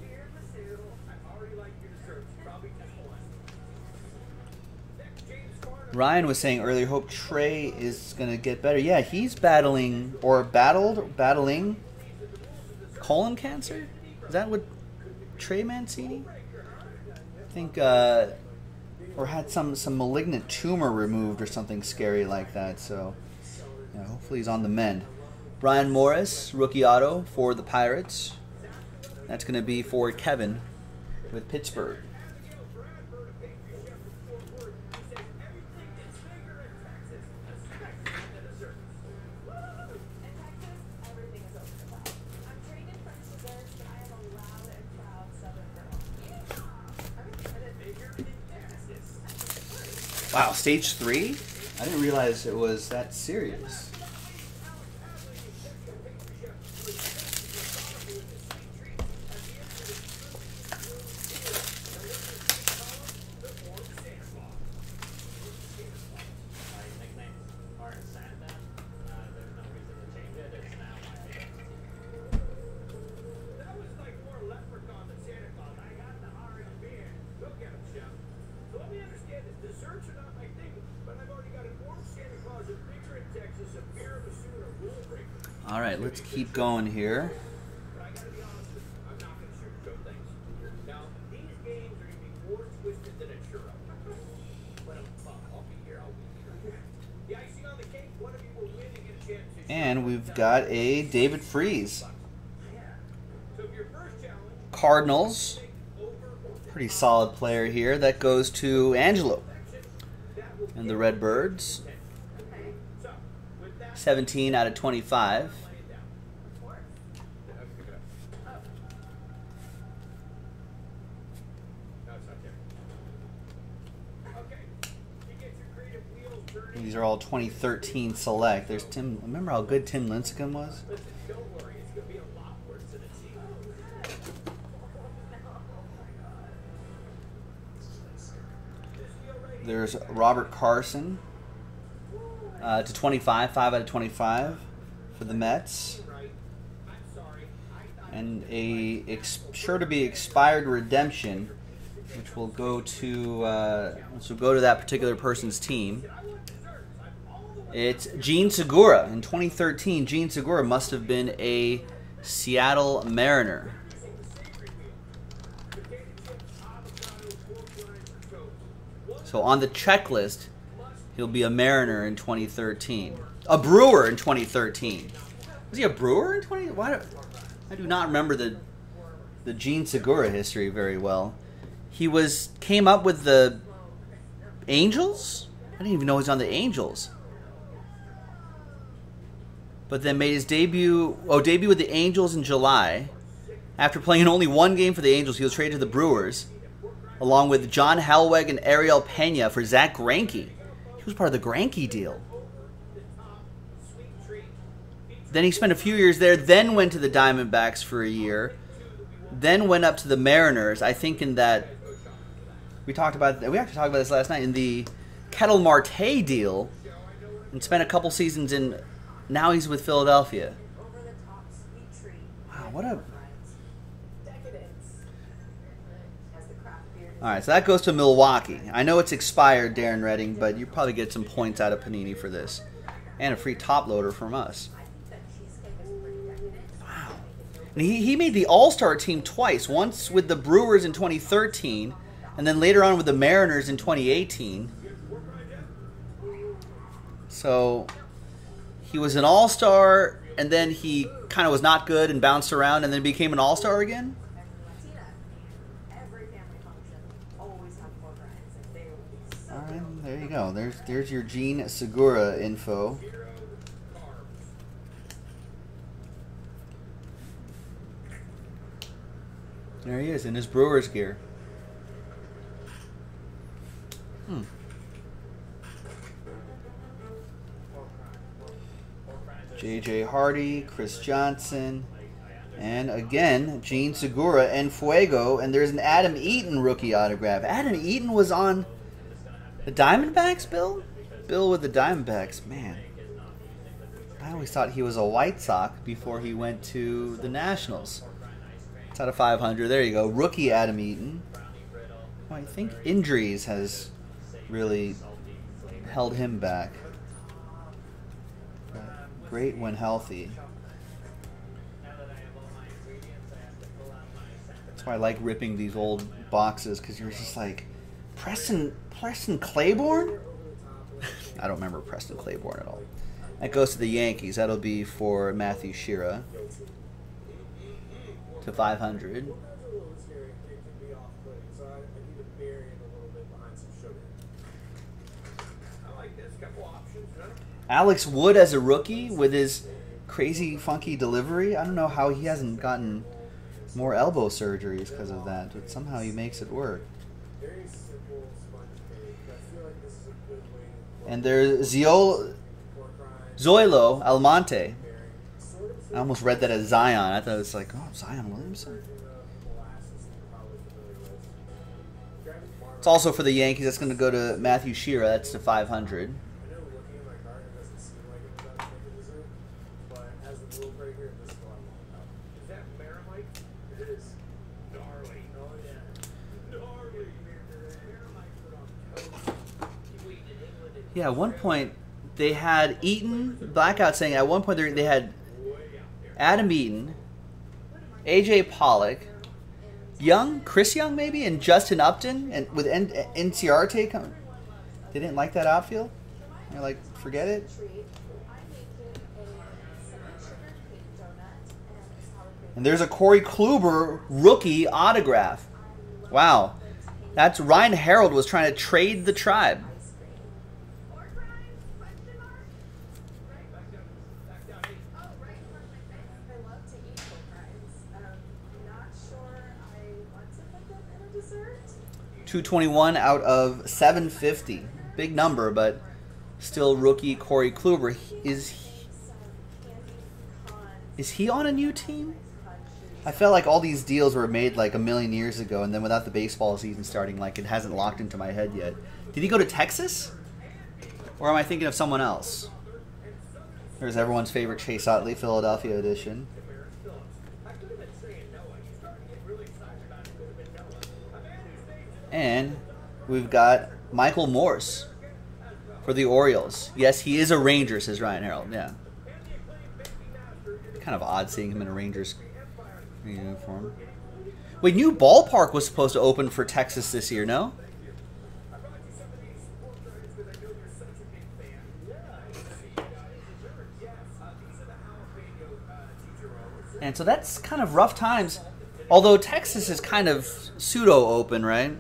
Ryan was saying earlier, hope Trey is going to get better. Yeah, he's battling, or battled, battling colon cancer? Is that what Trey Mancini? I think, uh, or had some, some malignant tumor removed or something scary like that. So yeah, hopefully he's on the mend. Brian Morris, rookie auto for the Pirates. That's going to be for Kevin with Pittsburgh. Wow, stage three? I didn't realize it was that serious. All right, let's keep going here. And we've got a David Freese. Cardinals. Pretty solid player here. That goes to Angelo and the Redbirds. seventeen out of twenty-five. These are all twenty thirteen Select. There's Tim. Remember how good Tim Lincecum was? There's Robert Carson uh, to twenty-five, five out of twenty-five for the Mets. And a ex sure to be expired redemption, which will go to uh, which will go to that particular person's team. It's Jean Segura. In twenty thirteen, Jean Segura must have been a Seattle Mariner. So on the checklist, he'll be a Mariner in twenty thirteen. A Brewer in twenty thirteen. Was he a Brewer in twenty? Why do, I do not remember the the Jean Segura history very well. He was came up with the Angels. I didn't even know he was on the Angels. But then made his debut. Oh, debut with the Angels in July. After playing only one game for the Angels, he was traded to the Brewers, along with John Hallweg and Ariel Pena for Zach Greinke. was part of the Greinke deal. Then he spent a few years there, then went to the Diamondbacks for a year, then went up to the Mariners. I think in that we talked about we actually talked about this last night in the Ketel Marte deal, and spent a couple seasons in. Now he's with Philadelphia. Wow, what a! All right, so that goes to Milwaukee. I know it's expired, Darren Redding, but you probably get some points out of Panini for this, and a free top loader from us. He, he made the All-Star team twice, once with the Brewers in twenty thirteen, and then later on with the Mariners in twenty eighteen. So he was an All-Star, and then he kind of was not good and bounced around, and then became an All-Star again? All right, there you go. There's, there's your Jean Segura info. There he is in his Brewers gear. Hmm. J J Hardy, Chris Johnson, and again, Jean Segura and Fuego. And there's an Adam Eaton rookie autograph. Adam Eaton was on the Diamondbacks, Bill? Bill with the Diamondbacks, man. I always thought he was a White Sox before he went to the Nationals. Out of five hundred. There you go. Rookie Adam Eaton. Well, I think injuries has really held him back. But great when healthy. That's why I like ripping these old boxes, because you're just like, Preston, Preston Claiborne? I don't remember Preston Claiborne at all. That goes to the Yankees. That'll be for Matthew Shira. To five hundred. Alex Wood as a rookie with his crazy, funky delivery. I don't know how he hasn't gotten more elbow surgeries because of that, but somehow he makes it work. And there's Zoilo Almonte. I almost read that as Zion. I thought it was like, oh, Zion Williamson. It's also for the Yankees. That's going to go to Matthew Shira. That's to five hundred. Yeah, at one point they had Eaton Blackout saying at one point they had Adam Eaton, A J Pollock, Young, Chris Young maybe, and Justin Upton, and with N C R T coming. They didn't like that outfield? They're like, forget it? And there's a Corey Kluber rookie autograph. Wow. That's Ryan Harrell was trying to trade the tribe. two twenty-one out of seven fifty. Big number, but still rookie Corey Kluber. Is he, is he on a new team? I felt like all these deals were made like a million years ago, and then without the baseball season starting, like it hasn't locked into my head yet. Did he go to Texas? Or am I thinking of someone else? There's everyone's favorite Chase Utley, Philadelphia edition. And we've got Michael Morse for the Orioles. Yes, he is a Ranger, says Ryan Harrell. Yeah. Kind of odd seeing him in a Rangers uniform. Wait, new ballpark was supposed to open for Texas this year, no? And so that's kind of rough times. Although Texas is kind of pseudo-open, right?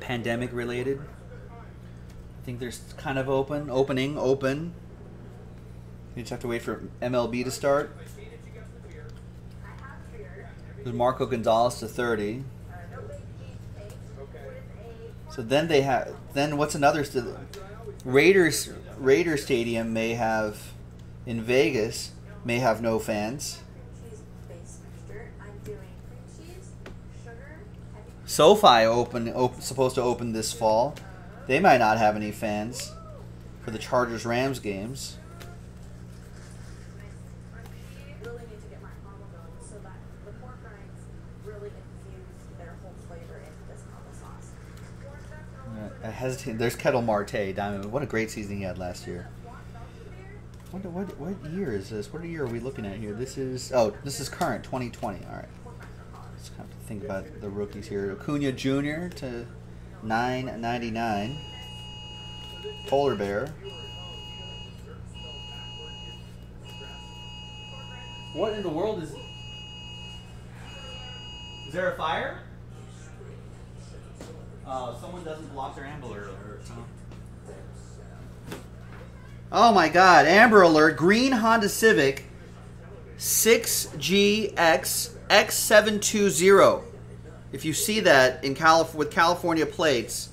Pandemic related. I think there's kind of open, opening, open. You just have to wait for M L B to start. There's Marco Gonzalez to thirty. So then they have. Then what's another? Raiders Raider Stadium may have in Vegas may have no fans. SoFi open op, supposed to open this fall. They might not have any fans for the Chargers Rams games. I hesitate. There's Ketel Marte, Diamond. What a great season he had last year. What what what year is this? What year are we looking at here? This is oh, this is current twenty twenty. All right. Let's have to think about the rookies here. Acuna Junior to nine ninety-nine. Polar Bear. What in the world is? Is there a fire? Uh, someone doesn't block their Amber Alert. Huh? Oh my God! Amber Alert. Green Honda Civic, six G X X seven two zero. If you see that in Calif with California plates,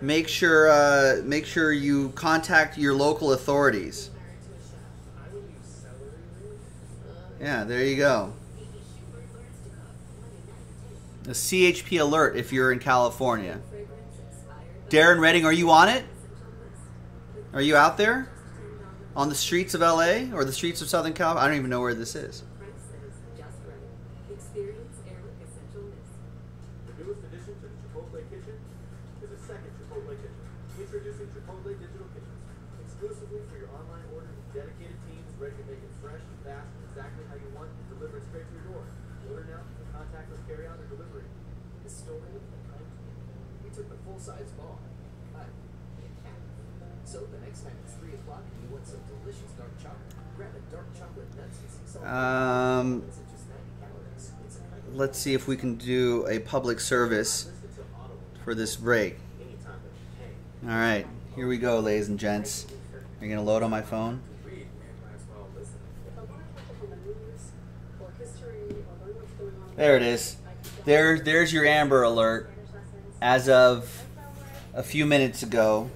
make sure uh, make sure you contact your local authorities. Yeah, there you go. A C H P alert if you're in California. Darren Redding, are you on it? Are you out there? On the streets of L A or the streets of Southern California? I don't even know where this is. Um, let's see if we can do a public service for this break. All right, here we go, ladies and gents. Are you going to load on my phone? There it is. There, there's your Amber Alert as of a few minutes ago.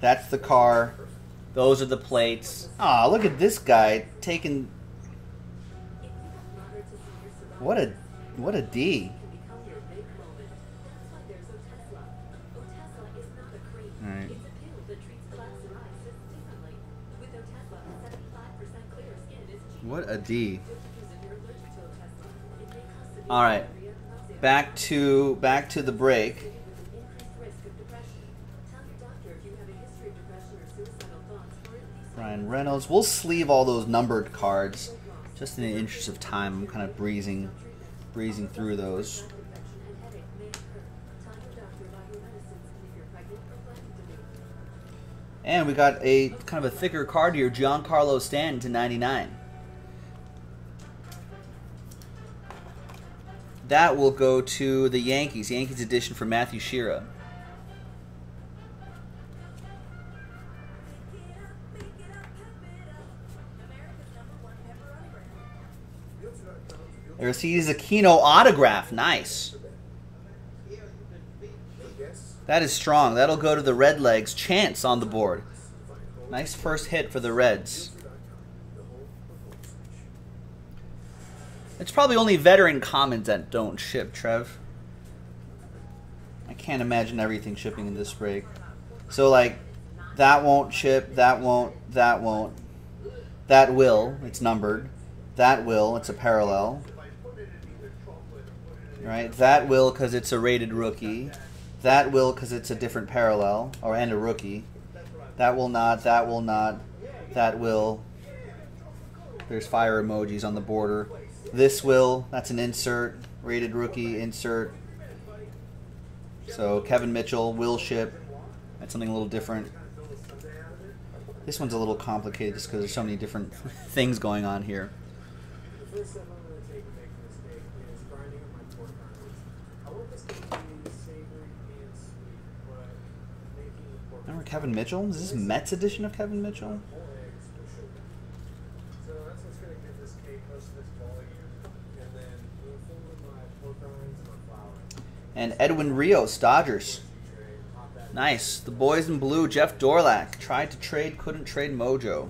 That's the car. Those are the plates. Ah, look at this guy taking. What a, what a D. All right. What a D. All right. Back to back to the break. Ryan Reynolds. We'll sleeve all those numbered cards, just in the interest of time. I'm kind of breezing, breezing through those. And we got a kind of a thicker card here, Giancarlo Stanton to ninety-nine. That will go to the Yankees. Yankees edition for Matthew Shira. Aristides Aquino autograph. Nice. That is strong. That'll go to the Red Legs. Chance on the board. Nice first hit for the Reds. It's probably only veteran commons that don't ship, Trev. I can't imagine everything shipping in this break. So, like, that won't ship, that won't, that won't. That will. It's numbered. That will. It's a parallel. Right, that will because it's a rated rookie. That will because it's a different parallel, or and a rookie. That will not, that will not, that will. There's fire emojis on the border. This will, that's an insert, rated rookie, insert. So Kevin Mitchell, will ship. That's something a little different. This one's a little complicated just because there's so many different things going on here. Remember Kevin Mitchell? Is this Mets edition of Kevin Mitchell? So that's what's going to give this cake most of its volume, and then we'll And Edwin Rios, Dodgers. Nice. The boys in blue, Jeff Dorlack. Tried to trade, couldn't trade Mojo.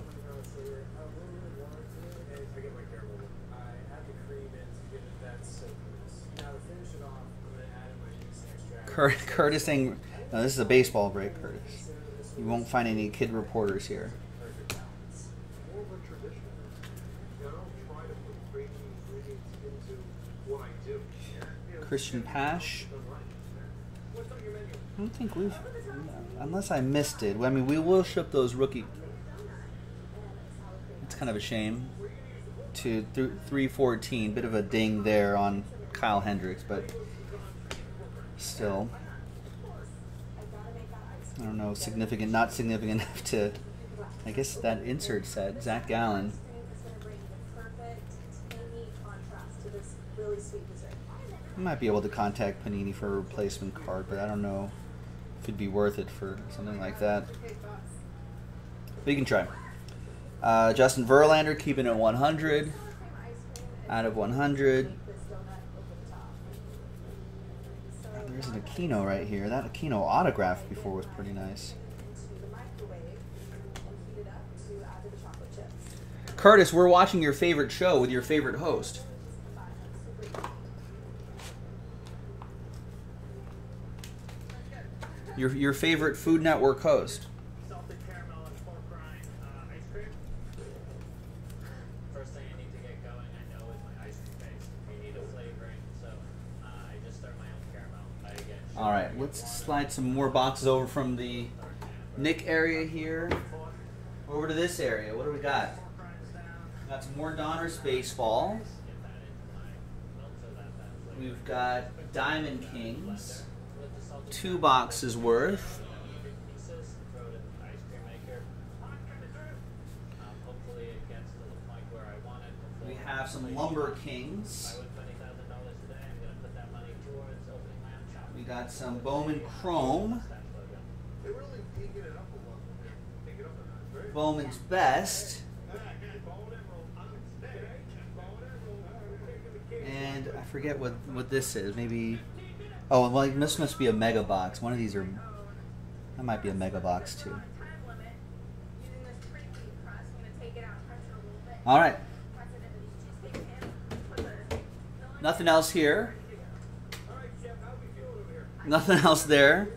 Cur Curtis Ng. No, this is a baseball break, Curtis. You won't find any kid reporters here. Christian Pash. I don't think we've, unless I missed it. I mean, we will ship those rookie. It's kind of a shame. To three fourteen, bit of a ding there on Kyle Hendricks, but still, I don't know, significant, not significant enough to. I guess that insert said Zach Gallen. I might be able to contact Panini for a replacement card, but I don't know if it'd be worth it for something like that. But you can try. Uh, Justin Verlander keeping it one hundred. Out of one hundred. Oh, there's an Aquino right here. That Aquino autograph before was pretty nice. Curtis, we're watching your favorite show with your favorite host. Your, your favorite Food Network host. Salted caramel and pork rind uh, ice cream. First thing I need to get going, I know, is my ice cream base. You need a flavoring, so uh, I just start my own caramel. I get All right, let's slide some more boxes over from the Nick area here over to this area. What do we got? Got some more Donner's baseball. We've got Diamond Kings. Two boxes worth. We have some Lumber Kings. We got some Bowman Chrome. Bowman's Best. And I forget what, what this is. Maybe... Oh, well, this must be a mega box. One of these are... That might be a mega box, too. All right. Nothing else here. Nothing else there.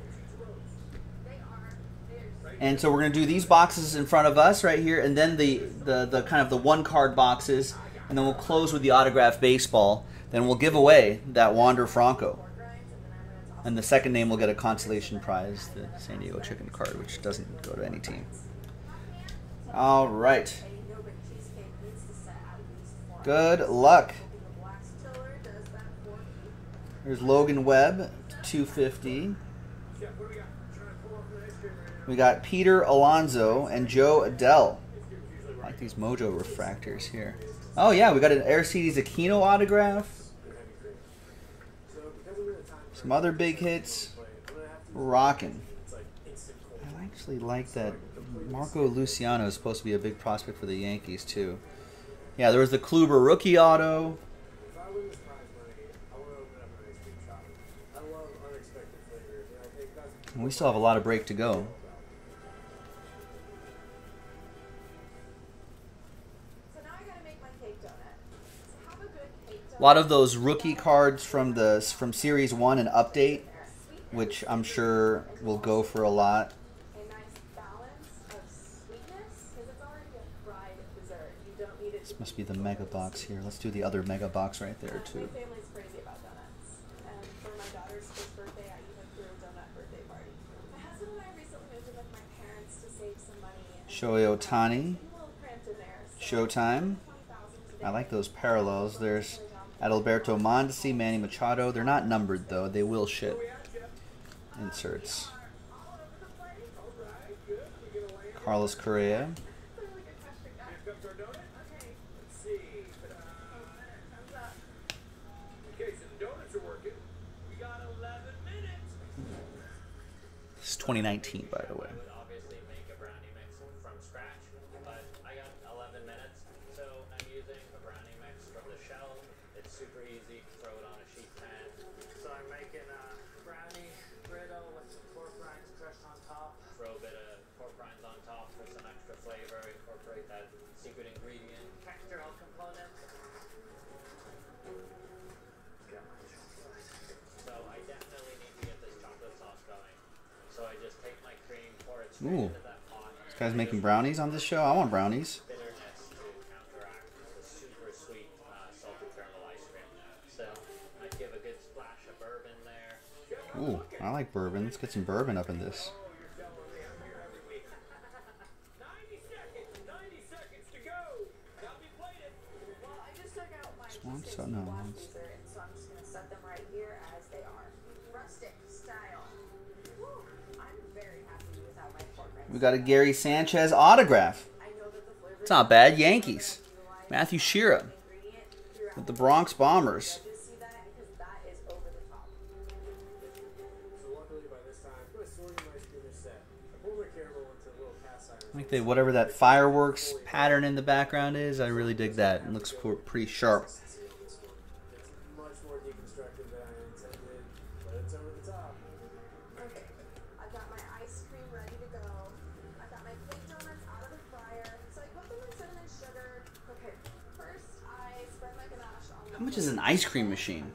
And so we're going to do these boxes in front of us right here, and then the, the, the kind of the one-card boxes, and then we'll close with the autographed baseball. Then we'll give away that Wander Franco. And the second name will get a consolation prize, the San Diego Chicken card, which doesn't go to any team. All right. Good luck. There's Logan Webb, two fifty. We got Peter Alonso and Joe Adell. I like these Mojo refractors here. Oh, yeah, we got an Aristides Aquino autograph. Some other big hits, rockin'. I actually like that Marco Luciano is supposed to be a big prospect for the Yankees, too. Yeah, there was the Kluber rookie auto. And we still have a lot of break to go. A lot of those rookie cards from the from Series One and Update, which I'm sure will go for a lot. A nice balance of sweetness, because it's already a fried dessert. You don't need it. This must be the mega box here. Let's do the other mega box right there too. My family's crazy about donuts, and for my daughter's first birthday, I even threw a donut birthday party. My husband and I recently moved in with my parents to save some money. Shohei Ohtani. Showtime. I like those parallels. There's Adalberto Mondesi, Manny Machado. They're not numbered, though. They will ship inserts. Carlos Correa. This is twenty nineteen, by the way. Super easy, throw it on a sheet pan. So I'm making a... Ooh. This guy's making brownies on this show. I want brownies. Ooh, I like bourbon. Let's get some bourbon up in this. Swamp so no. So I'm just gonna set them right here as they are. Rustic style. I'm very happy without my portrait. We got a Gary Sanchez autograph. It's not bad. Yankees. Matthew Shearer with the Bronx Bombers. I think they, whatever that fireworks pattern in the background is, I really dig that. It looks pretty sharp. How much is an ice cream machine?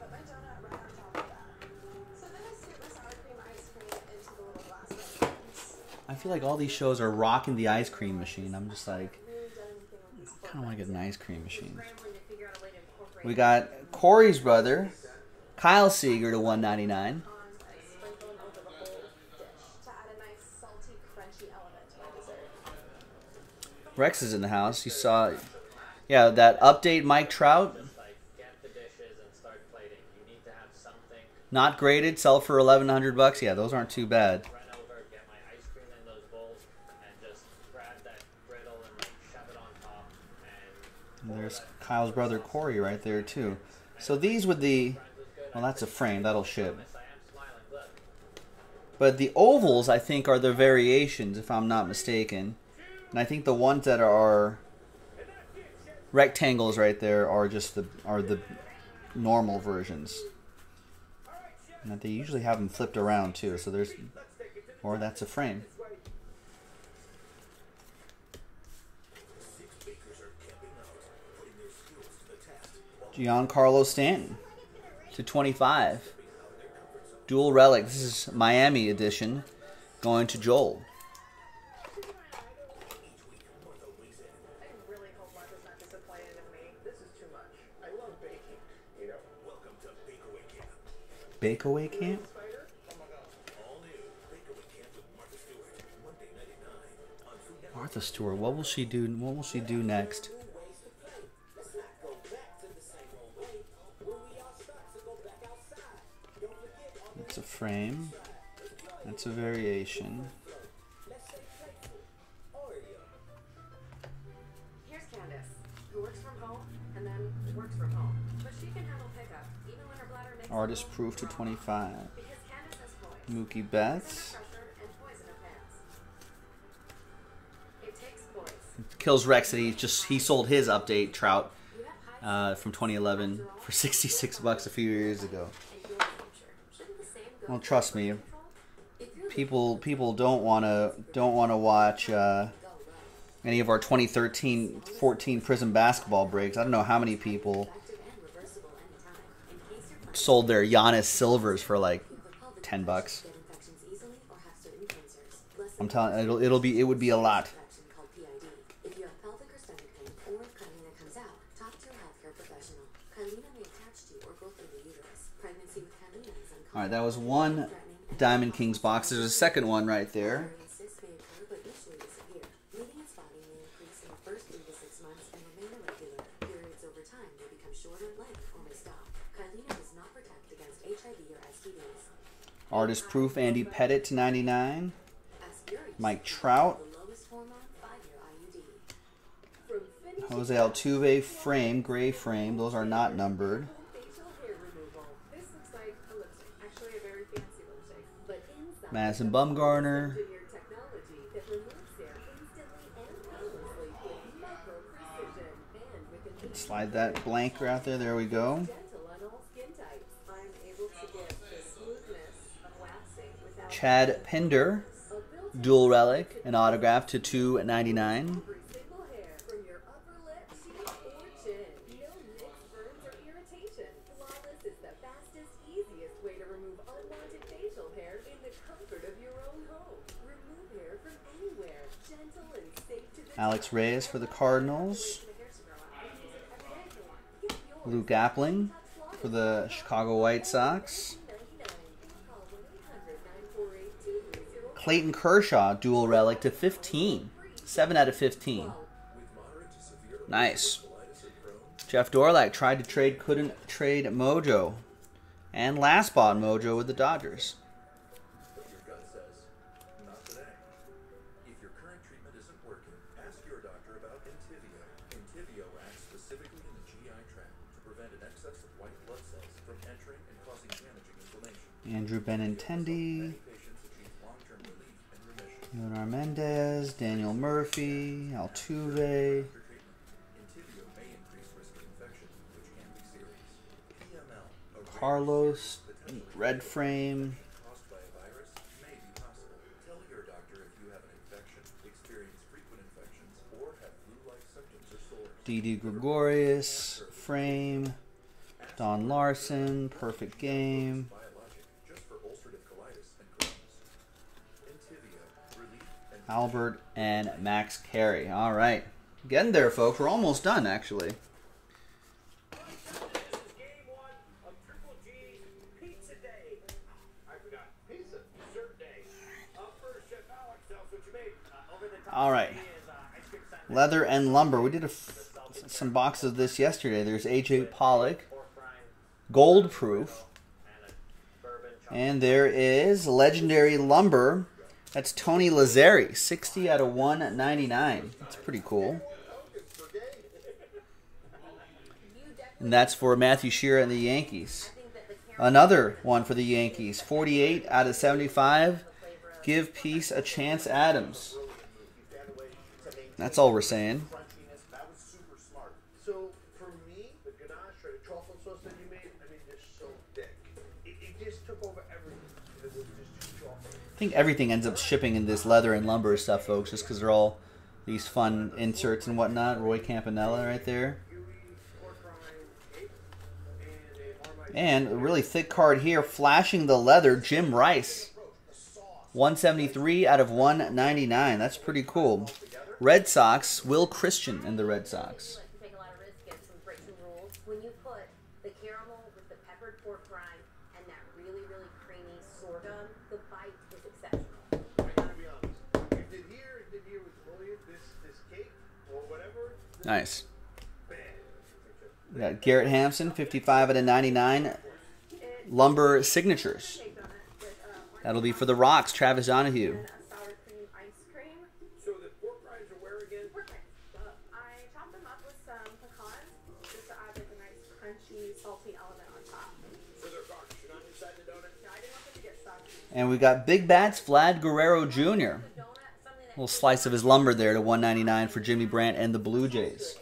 I feel like all these shows are rocking the ice cream machine. I'm just like, I kind of want to get an ice cream machine. We got Corey's brother, Kyle Seager, to one ninety-nine. Rex is in the house. You saw, yeah, that update Mike Trout. Not graded, sell for eleven hundred bucks. Yeah, those aren't too bad. And there's Kyle's brother Corey right there too. So these would the, well, that's a frame, that'll ship. But the ovals, I think, are the variations, if I'm not mistaken. And I think the ones that are rectangles right there are just the are the normal versions. And that they usually have them flipped around too. So there's, or that's a frame. Giancarlo Stanton to twenty-five. Dual relic. This is Miami edition going to Joel. Bakeaway camp? Martha Stewart, what will she do what will she do next? That's a frame. That's a variation. Here's Candace, who works from home and then works from home. But she can handle pickup, even when her bladder makes artist proof to twenty-five. Mookie Betts. Kills Rex that he just he sold his update Trout uh, from twenty eleven for sixty-six bucks a few years ago. Well, trust me, people people don't wanna don't wanna watch uh, any of our twenty thirteen fourteen prison basketball breaks. I don't know how many people sold their Giannis silvers for like ten bucks. I'm telling, it'll it'll be it would be a lot. All right, that was one Diamond Kings box. There's a second one right there. Artist proof, Andy Pettit to ninety-nine. Mike Trout. Jose Altuve frame, gray frame. Those are not numbered. Madison Bumgarner. Slide that blank out there. There we go. Chad Pinder, dual relic, an autograph to two ninety-nine. Alex Reyes for the Cardinals. Luke Appling for the Chicago White Sox. Clayton Kershaw, dual relic to fifteen. seven out of fifteen. Nice. Jeff Dorlack tried to trade, couldn't trade Mojo. And last spot Mojo with the Dodgers. Andrew Benintendi, Leonard Mendez, Daniel Murphy, Altuve, Carlos, red frame, Didi Gregorius, frame, Don Larson, perfect game. Albert and Max Carey. All right. Getting there, folks. We're almost done, actually. All right. Leather and lumber. We did a f some boxes of this yesterday. There's A J Pollock. Gold proof. And there is legendary lumber. That's Tony Lazzari, sixty out of one ninety-nine. That's pretty cool. And that's for Matthew Shearer and the Yankees. Another one for the Yankees, forty-eight out of seventy-five. Give peace a chance, Adams. That's all we're saying. I think everything ends up shipping in this leather and lumber stuff, folks, just because they're all these fun inserts and whatnot. Roy Campanella right there. And a really thick card here, flashing the leather, Jim Rice. one seventy-three out of one ninety-nine. That's pretty cool. Red Sox, Will Christian and the Red Sox. Nice. We got Garrett Hampson, fifty-five out of ninety-nine. Lumber signatures. That'll be for the Rocks, Travis Donahue. And we got Big Bats, Vlad Guerrero Junior Little slice of his lumber there to one ninety-nine for Jimmy Brandt and the Blue Jays.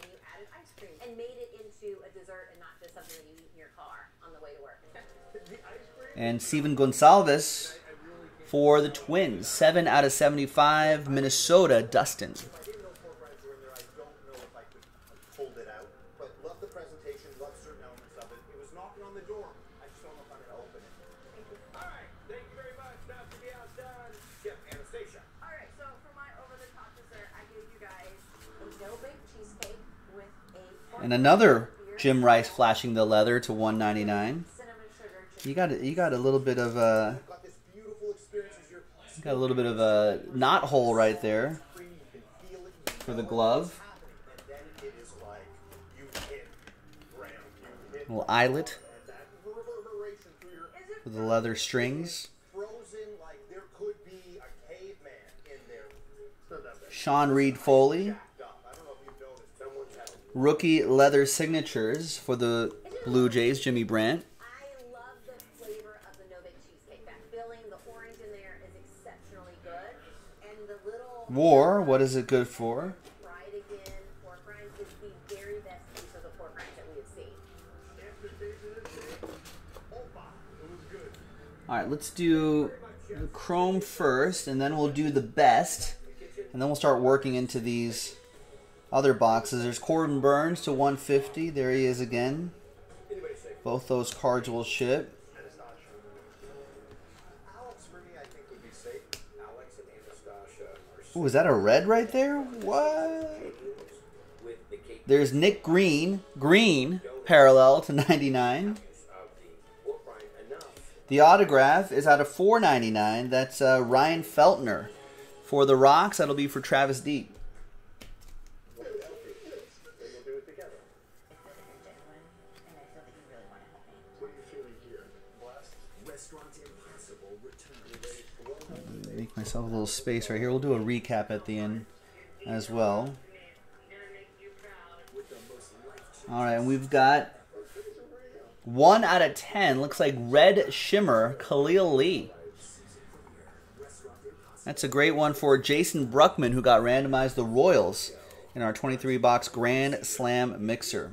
And made it into a dessert and not just something that you eat in your car on the way to work. And Steven Gonsalves for the Twins, seven out of seventy-five. Minnesota, Dustin. And another Jim Rice flashing the leather to one ninety-nine. You got you got a little bit of a got a little bit of a knot hole right there for the glove. A little eyelet for the leather strings. Sean Reed Foley. Rookie leather signatures for the Blue Jays, Jimmy Brandt. I love the flavor of the Novik cheesecake. That filling, the orange in there is exceptionally good. And the little War, what is it good for? Fried again, pork rinds is the very best piece of the pork rinds that we have seen. All right, let's do the Chrome first, and then we'll do the best, and then we'll start working into these other boxes. There's Corbin Burnes to one fifty. There he is again. Both those cards will ship. Ooh, is that a red right there? What? There's Nick Green. Green, parallel to ninety-nine. The autograph is out of four ninety-nine. That's uh, Ryan Feltner. For the Rocks, that'll be for Travis Deep. Make myself a little space right here. We'll do a recap at the end as well. All right, and we've got one out of ten. Looks like Red Shimmer, Khalil Lee. That's a great one for Jason Bruckman, who got randomized the Royals in our twenty-three box Grand Slam Mixer.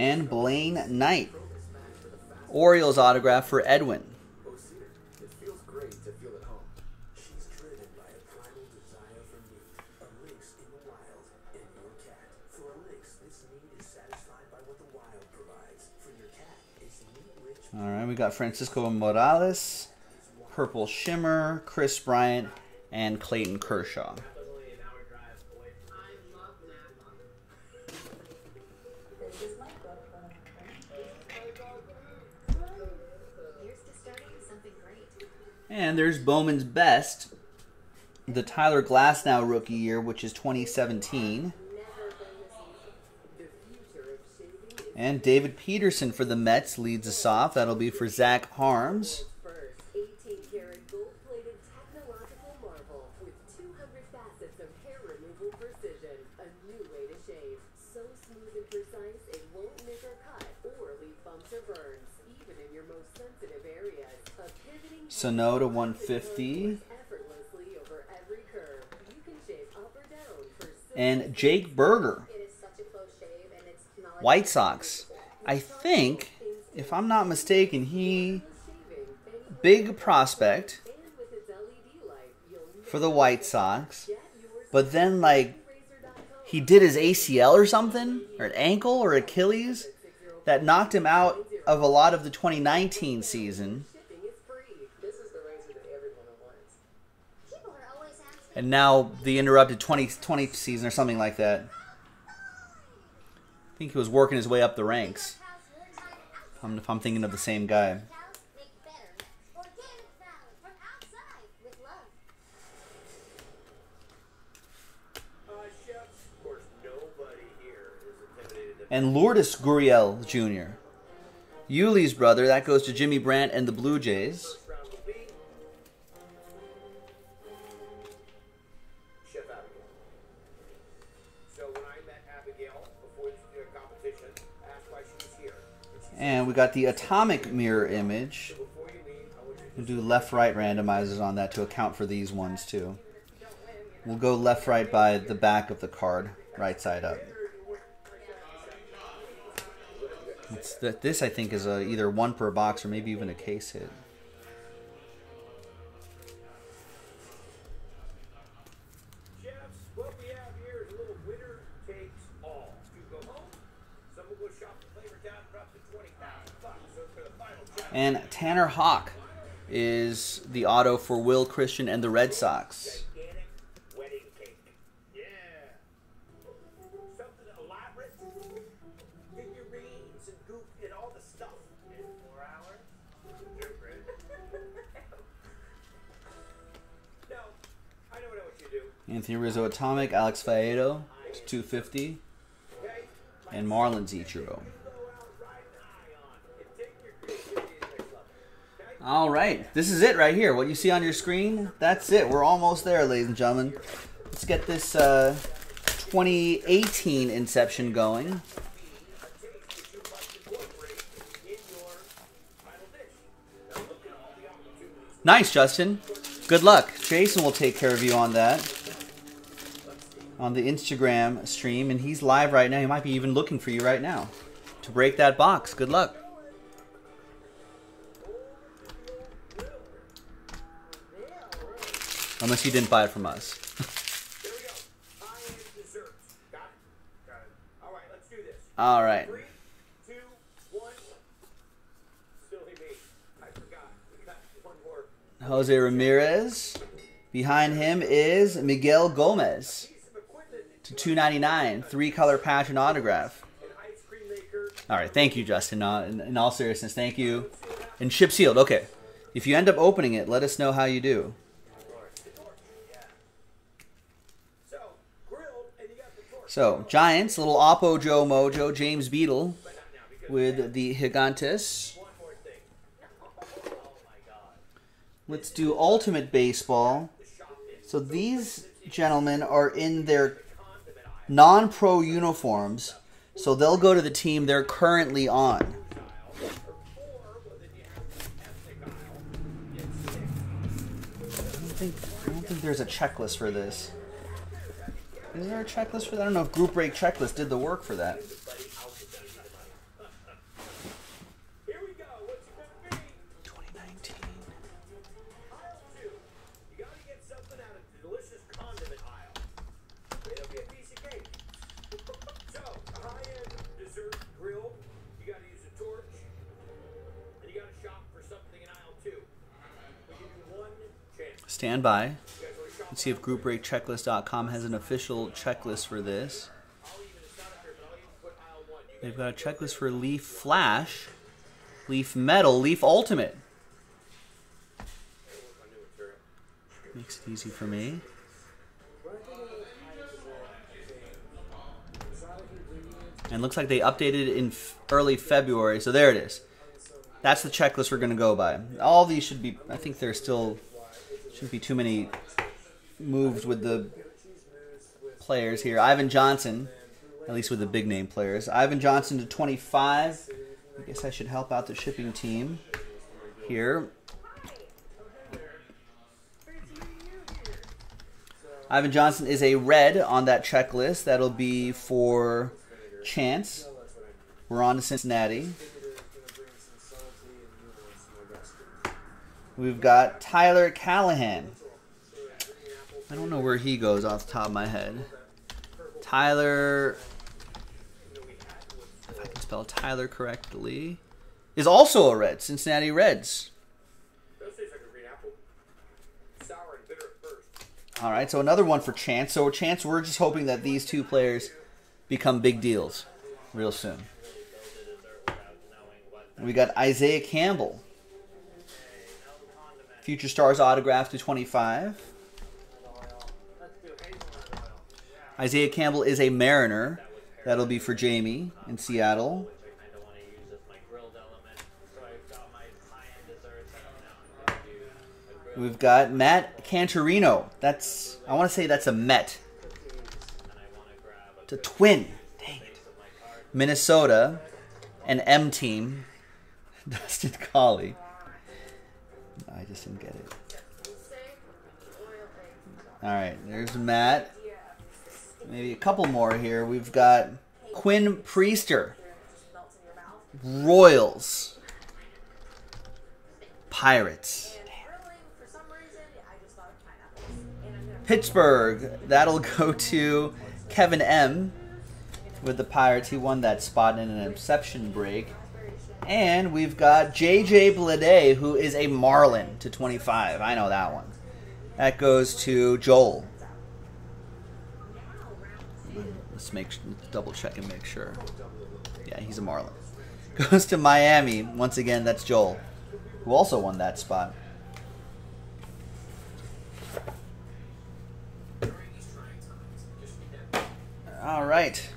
And Blaine Knight, Orioles autograph for Edwin. All right, we got Francisco Morales, Purple Shimmer, Chris Bryant, and Clayton Kershaw. And there's Bowman's Best, the Tyler Glasnow rookie year, which is twenty seventeen. And David Peterson for the Mets leads us off. That'll be for Zach Harms. Sano to one fifty. And Jake Berger, White Sox. I think, if I'm not mistaken, he big prospect for the White Sox. But then, like, he did his A C L or something, or an ankle or Achilles, that knocked him out of a lot of the twenty nineteen season. And now the interrupted twenty twenty season or something like that. I think he was working his way up the ranks. If I'm, if I'm thinking of the same guy. And Lourdes Gurriel Junior Yuli's brother, that goes to Jimmy Brandt and the Blue Jays. And we got the atomic mirror image. We'll do left-right randomizers on that to account for these ones too. We'll go left-right by the back of the card, right side up. It's th this, I think, is a, either one per box or maybe even a case hit. And Tanner Houck is the auto for Will Christian and the Red Sox. Anthony Rizzo Atomic, Alex Faedo to two fifty, and Marlins Ichiro. All right, this is it right here. What you see on your screen, that's it. We're almost there, ladies and gentlemen. Let's get this uh, twenty eighteen Inception going. Nice, Justin. Good luck. Jason will take care of you on that. on the Instagram stream, and he's live right now. He might be even looking for you right now to break that box. Good luck. Unless you didn't buy it from us. There we go. I am dessert. Got it? Got it. All right, let's do this. All right. Three, two, one. Silly me. I forgot. We got one more. Jose Ramirez. Behind him is Miguel Gomez to two ninety-nine, three-color patch and autograph. All right, thank you, Justin. In all seriousness, thank you. And ship sealed. Okay, if you end up opening it, let us know how you do. So Giants, little Oppo Joe Mojo, James Beadle with the Gigantes. Let's do Ultimate Baseball. So these gentlemen are in their non-pro uniforms, so they'll go to the team they're currently on. I don't think, I don't think there's a checklist for this. Is there a checklist for that? I don't know if Group Break Checklist did the work for that. Stand by. Let's see if group break checklist dot com has an official checklist for this. They've got a checklist for Leaf Flash, Leaf Metal, Leaf Ultimate. Makes it easy for me. And looks like they updated it in early February, so there it is. That's the checklist we're going to go by. All these should be, I think they're still... Shouldn't be too many moves with the players here. Ivan Johnson, at least with the big name players. Ivan Johnson to twenty-five. I guess I should help out the shipping team here. Ivan Johnson is a red on that checklist. That'll be for Chance. We're on to Cincinnati. We've got Tyler Callahan. I don't know where he goes off the top of my head. Tyler, if I can spell Tyler correctly, is also a Red, Cincinnati Reds. All right, so another one for Chance. So Chance, we're just hoping that these two players become big deals real soon. We got Isaiah Campbell. Future Stars autograph to twenty-five. Isaiah Campbell is a Mariner. That'll be for Jamie in Seattle. We've got Matt Cantorino. That's, I want to say that's a Met. It's a Twin. Dang it. Minnesota, an M team. Dustin Colley. I just didn't get it. All right, there's Matt. Maybe a couple more here. We've got Quinn Priester. Royals. Pirates. Pittsburgh. That'll go to Kevin M. with the Pirates. He won that spot in an exception break. And we've got J J Bleday, who is a Marlin to twenty-five. I know that one. That goes to Joel. Let's make double check and make sure. Yeah, he's a Marlin. Goes to Miami. Once again, that's Joel, who also won that spot. All right.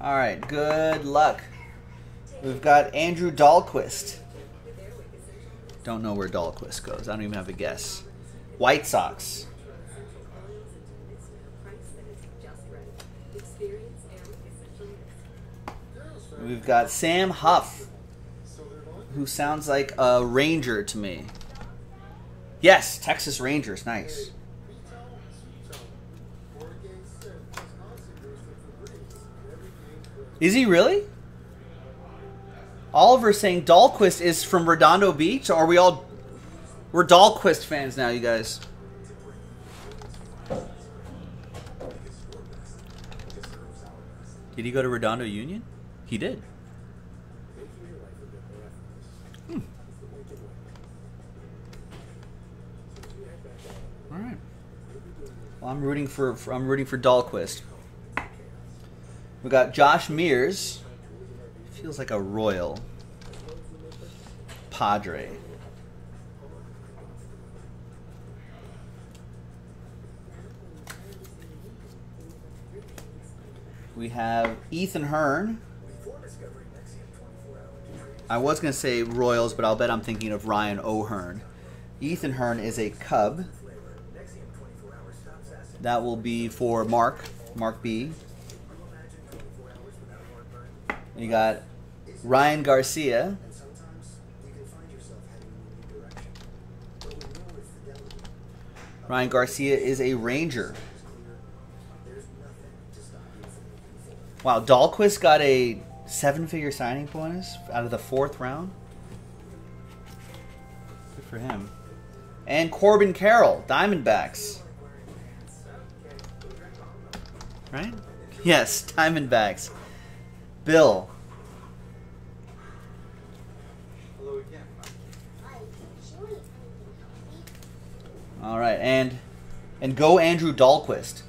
All right, good luck. We've got Andrew Dahlquist. Don't know where Dahlquist goes. I don't even have a guess. White Sox. We've got Sam Huff, who sounds like a Ranger to me. Yes, Texas Rangers. Nice. Is he really? Oliver saying Dahlquist is from Redondo Beach. Are we all... We're Dahlquist fans now, you guys. Did he go to Redondo Union? He did. Hmm. All right. Well, I'm rooting for, for I'm rooting for Dahlquist. We got Josh Mears. Feels like a Royal. Padre. We have Ethan Hearn. I was going to say Royals, but I'll bet I'm thinking of Ryan O'Hearn. Ethan Hearn is a Cub. That will be for Mark, Mark B. You got Ryan Garcia. Ryan Garcia is a Ranger. Wow, Dahlquist got a seven-figure signing bonus out of the fourth round. Good for him. And Corbin Carroll, Diamondbacks. Right? Yes, Diamondbacks. Bill. Hello again. All right, and and go Andrew Dahlquist.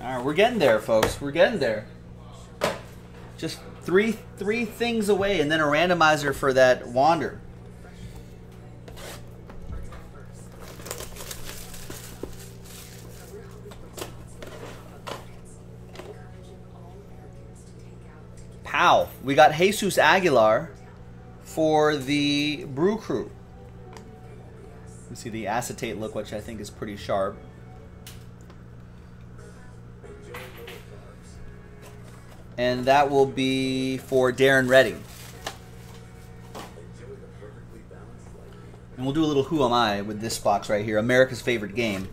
All right, we're getting there, folks. We're getting there. Just three three things away, and then a randomizer for that Wander. Wow. We got Jesus Aguilar for the Brew Crew. You see the acetate look, which I think is pretty sharp. And that will be for Darren Redding. And we'll do a little Who Am I with this box right here, America's Favorite Game.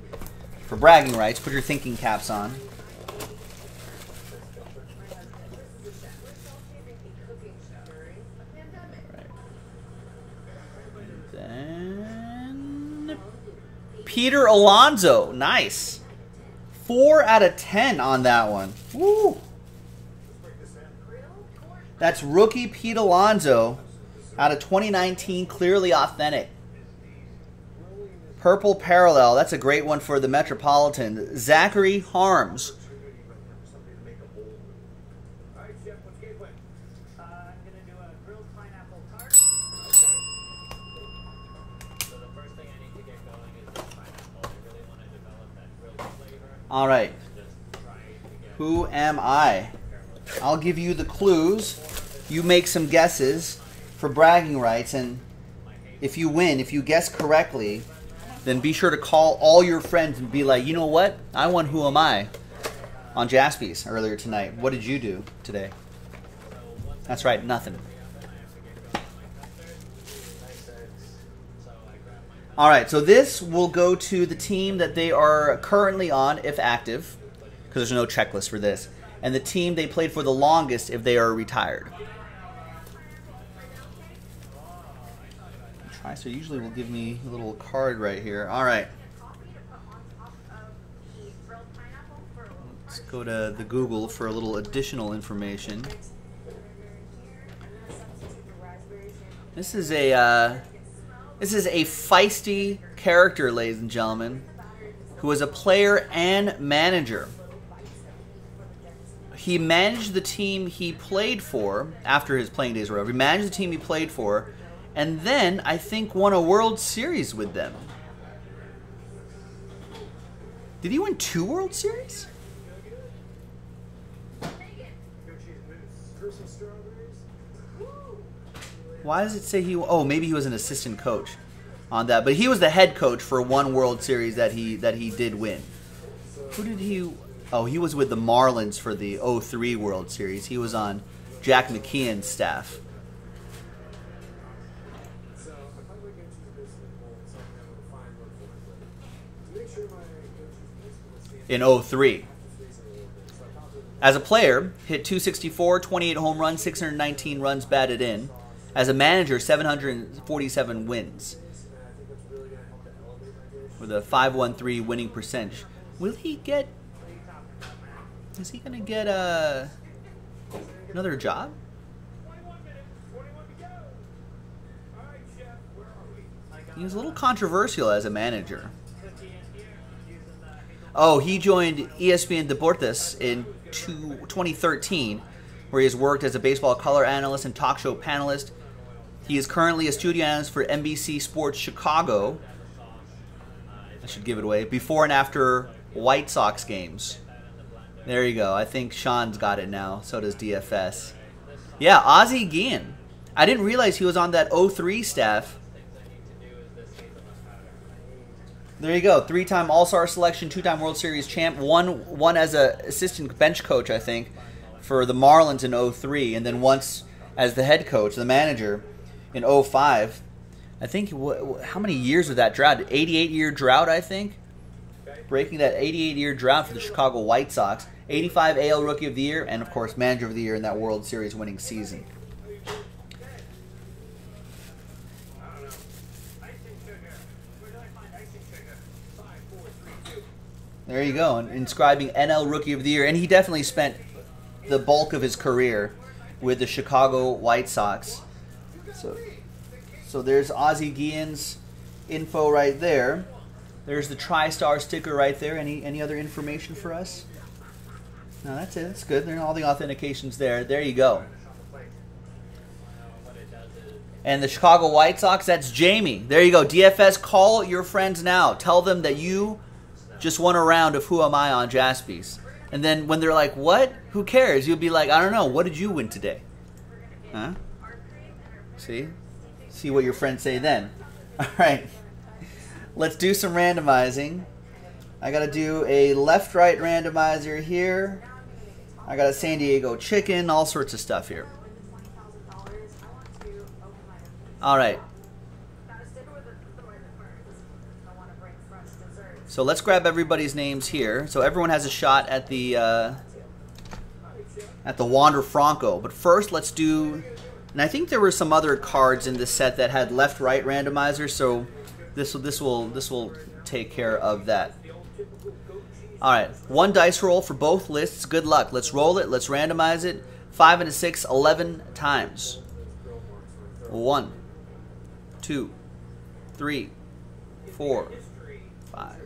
For bragging rights, put your thinking caps on. Peter Alonso, nice. Four out of ten on that one. Woo! That's rookie Pete Alonso out of twenty nineteen, clearly authentic. Purple Parallel, that's a great one for the Metropolitan. Zachary Harms. All right, who am I? I'll give you the clues. You make some guesses for bragging rights, and if you win, if you guess correctly, then be sure to call all your friends and be like, you know what? I won Who Am I on Jaspys earlier tonight. What did you do today? That's right, nothing. All right, so this will go to the team that they are currently on, if active, because there's no checklist for this, and the team they played for the longest if they are retired. Try, so usually will give me a little card right here. All right. Let's go to the Google for a little additional information. This is a... Uh, This is a feisty character, ladies and gentlemen, who was a player and manager. He managed the team he played for after his playing days were over. He managed the team he played for, and then I think won a World Series with them. Did he win two World Series? Why does it say he? Oh, maybe he was an assistant coach on that, but he was the head coach for one World Series that he that he did win. Who did he? Oh, he was with the Marlins for the oh three World Series. He was on Jack McKeon's staff. In oh three. As a player, hit two sixty-four, twenty-eight home runs, six hundred nineteen runs batted in. As a manager, seven hundred forty-seven wins. With a five one three winning percentage. Will he get... Is he going to get uh, another job? He was a little controversial as a manager. Oh, he joined E S P N Deportes in twenty thirteen, where he has worked as a baseball color analyst and talk show panelist. He is currently a studio analyst for N B C Sports Chicago. I should give it away. Before and after White Sox games. There you go. I think Sean's got it now. So does D F S. Yeah, Ozzie Guillen. I didn't realize he was on that oh three staff. There you go. Three-time All-Star selection, two-time World Series champ, one one as an assistant bench coach, I think, for the Marlins in oh three, and then once as the head coach, the manager, in oh five. I think, how many years was that drought? eighty-eight year drought, I think. Breaking that eighty-eight year drought for the Chicago White Sox. eighty-five A L Rookie of the Year, and, of course, Manager of the Year in that World Series winning season. There you go, inscribing N L Rookie of the Year. And he definitely spent the bulk of his career with the Chicago White Sox. So, so there's Ozzie Guillen's info right there. There's the TriStar sticker right there. Any any other information for us? No, that's it. That's good. There are all the authentications there. There you go. And the Chicago White Sox, that's Jamie. There you go. D F S, call your friends now. Tell them that you just won a round of Who Am I on Jaspys. And then when they're like, what? Who cares? You'll be like, I don't know. What did you win today? Huh? See? See what your friends say then. All right. Let's do some randomizing. I got to do a left-right randomizer here. I got a San Diego chicken, all sorts of stuff here. All right. So let's grab everybody's names here. So everyone has a shot at the uh, at the Wander Franco. But first, let's do, and I think there were some other cards in this set that had left-right randomizers. So This will this will this will take care of that. All right, one dice roll for both lists. Good luck. Let's roll it. Let's randomize it. Five and a six, eleven times. One, two, three, four, five.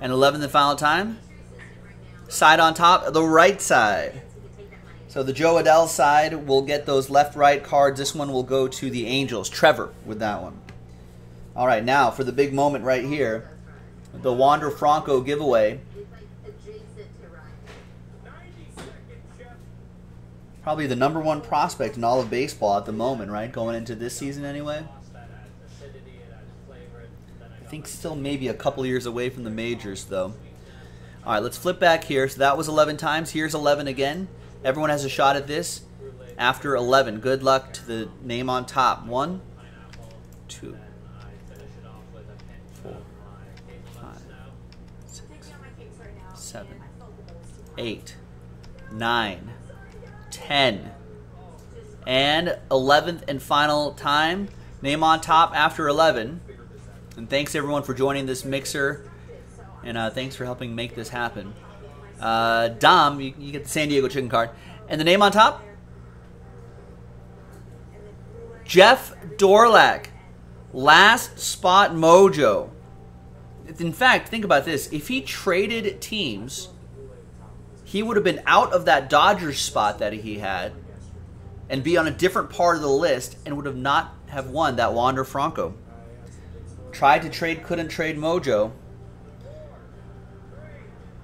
And eleven the final time. Side on top, the right side. So the Joe Adell side will get those left-right cards. This one will go to the Angels. Trevor with that one. All right, now for the big moment right here, the Wander Franco giveaway. Probably the number one prospect in all of baseball at the moment, right? Going into this season anyway. I think still maybe a couple years away from the majors, though. All right, let's flip back here. So that was eleven times. Here's eleven again. Everyone has a shot at this after eleven. Good luck to the name on top. One, two, four, five, six, seven, eight, nine, ten, and eleventh and final time. Name on top after eleven. And thanks everyone for joining this mixer, and uh, thanks for helping make this happen. Uh, Dom, you, you get the San Diego chicken card. And the name on top? Jeff Dorlack. Last spot mojo. In fact, think about this. If he traded teams, he would have been out of that Dodgers spot that he had and be on a different part of the list and would have not have won that Wander Franco. Tried to trade, couldn't trade mojo.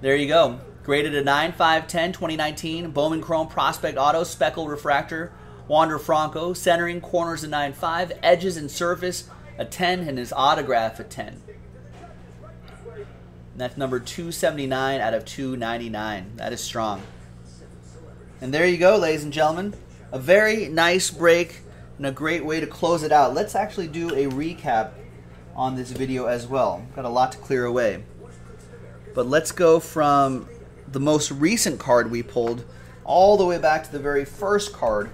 There you go. Graded a nine five ten twenty nineteen. Bowman Chrome Prospect Auto Speckle Refractor. Wander Franco. Centering, corners a nine five. Edges and surface a ten. And his autograph a ten. And that's number two seventy-nine out of two ninety-nine. That is strong. And there you go, ladies and gentlemen. A very nice break and a great way to close it out. Let's actually do a recap on this video as well. Got a lot to clear away. But let's go from the most recent card we pulled all the way back to the very first card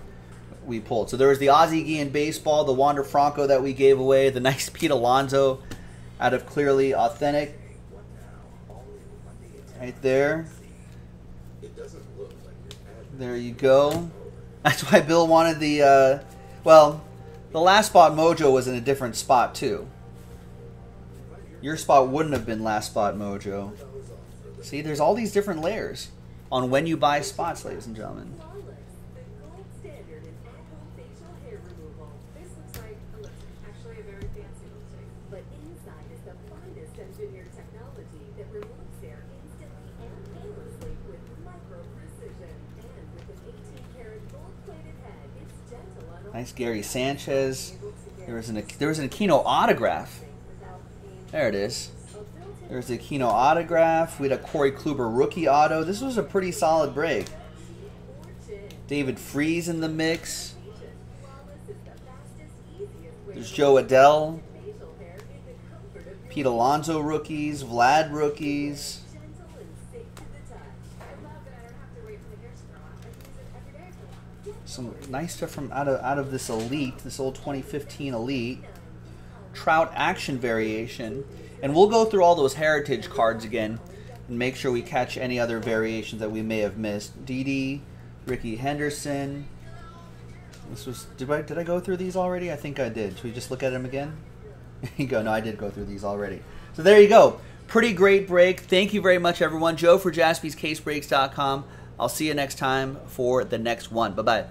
we pulled. So there was the Ozzie Guillen Baseball, the Wander Franco that we gave away, the nice Pete Alonso out of Clearly Authentic. Right there. There you go. That's why Bill wanted the, uh, well, the last spot mojo was in a different spot too. Your spot wouldn't have been last spot mojo. See, there's all these different layers on when you buy spots, ladies and gentlemen. Nice Gary Sanchez. There was an there was an Aquino autograph. There it is. There's the Aquino autograph. We had a Corey Kluber rookie auto. This was a pretty solid break. David Freese in the mix. There's Joe Adell. Pete Alonso rookies. Vlad rookies. Some nice stuff from out of out of this elite, this old twenty fifteen elite Trout action variation, and we'll go through all those heritage cards again and make sure we catch any other variations that we may have missed. Didi, Ricky Henderson. This was did I did I go through these already? I think I did. Should we just look at them again? There you go. No, I did go through these already. So there you go. Pretty great break. Thank you very much, everyone. Joe for Jaspys Case Breaks dot com. I'll see you next time for the next one. Bye bye.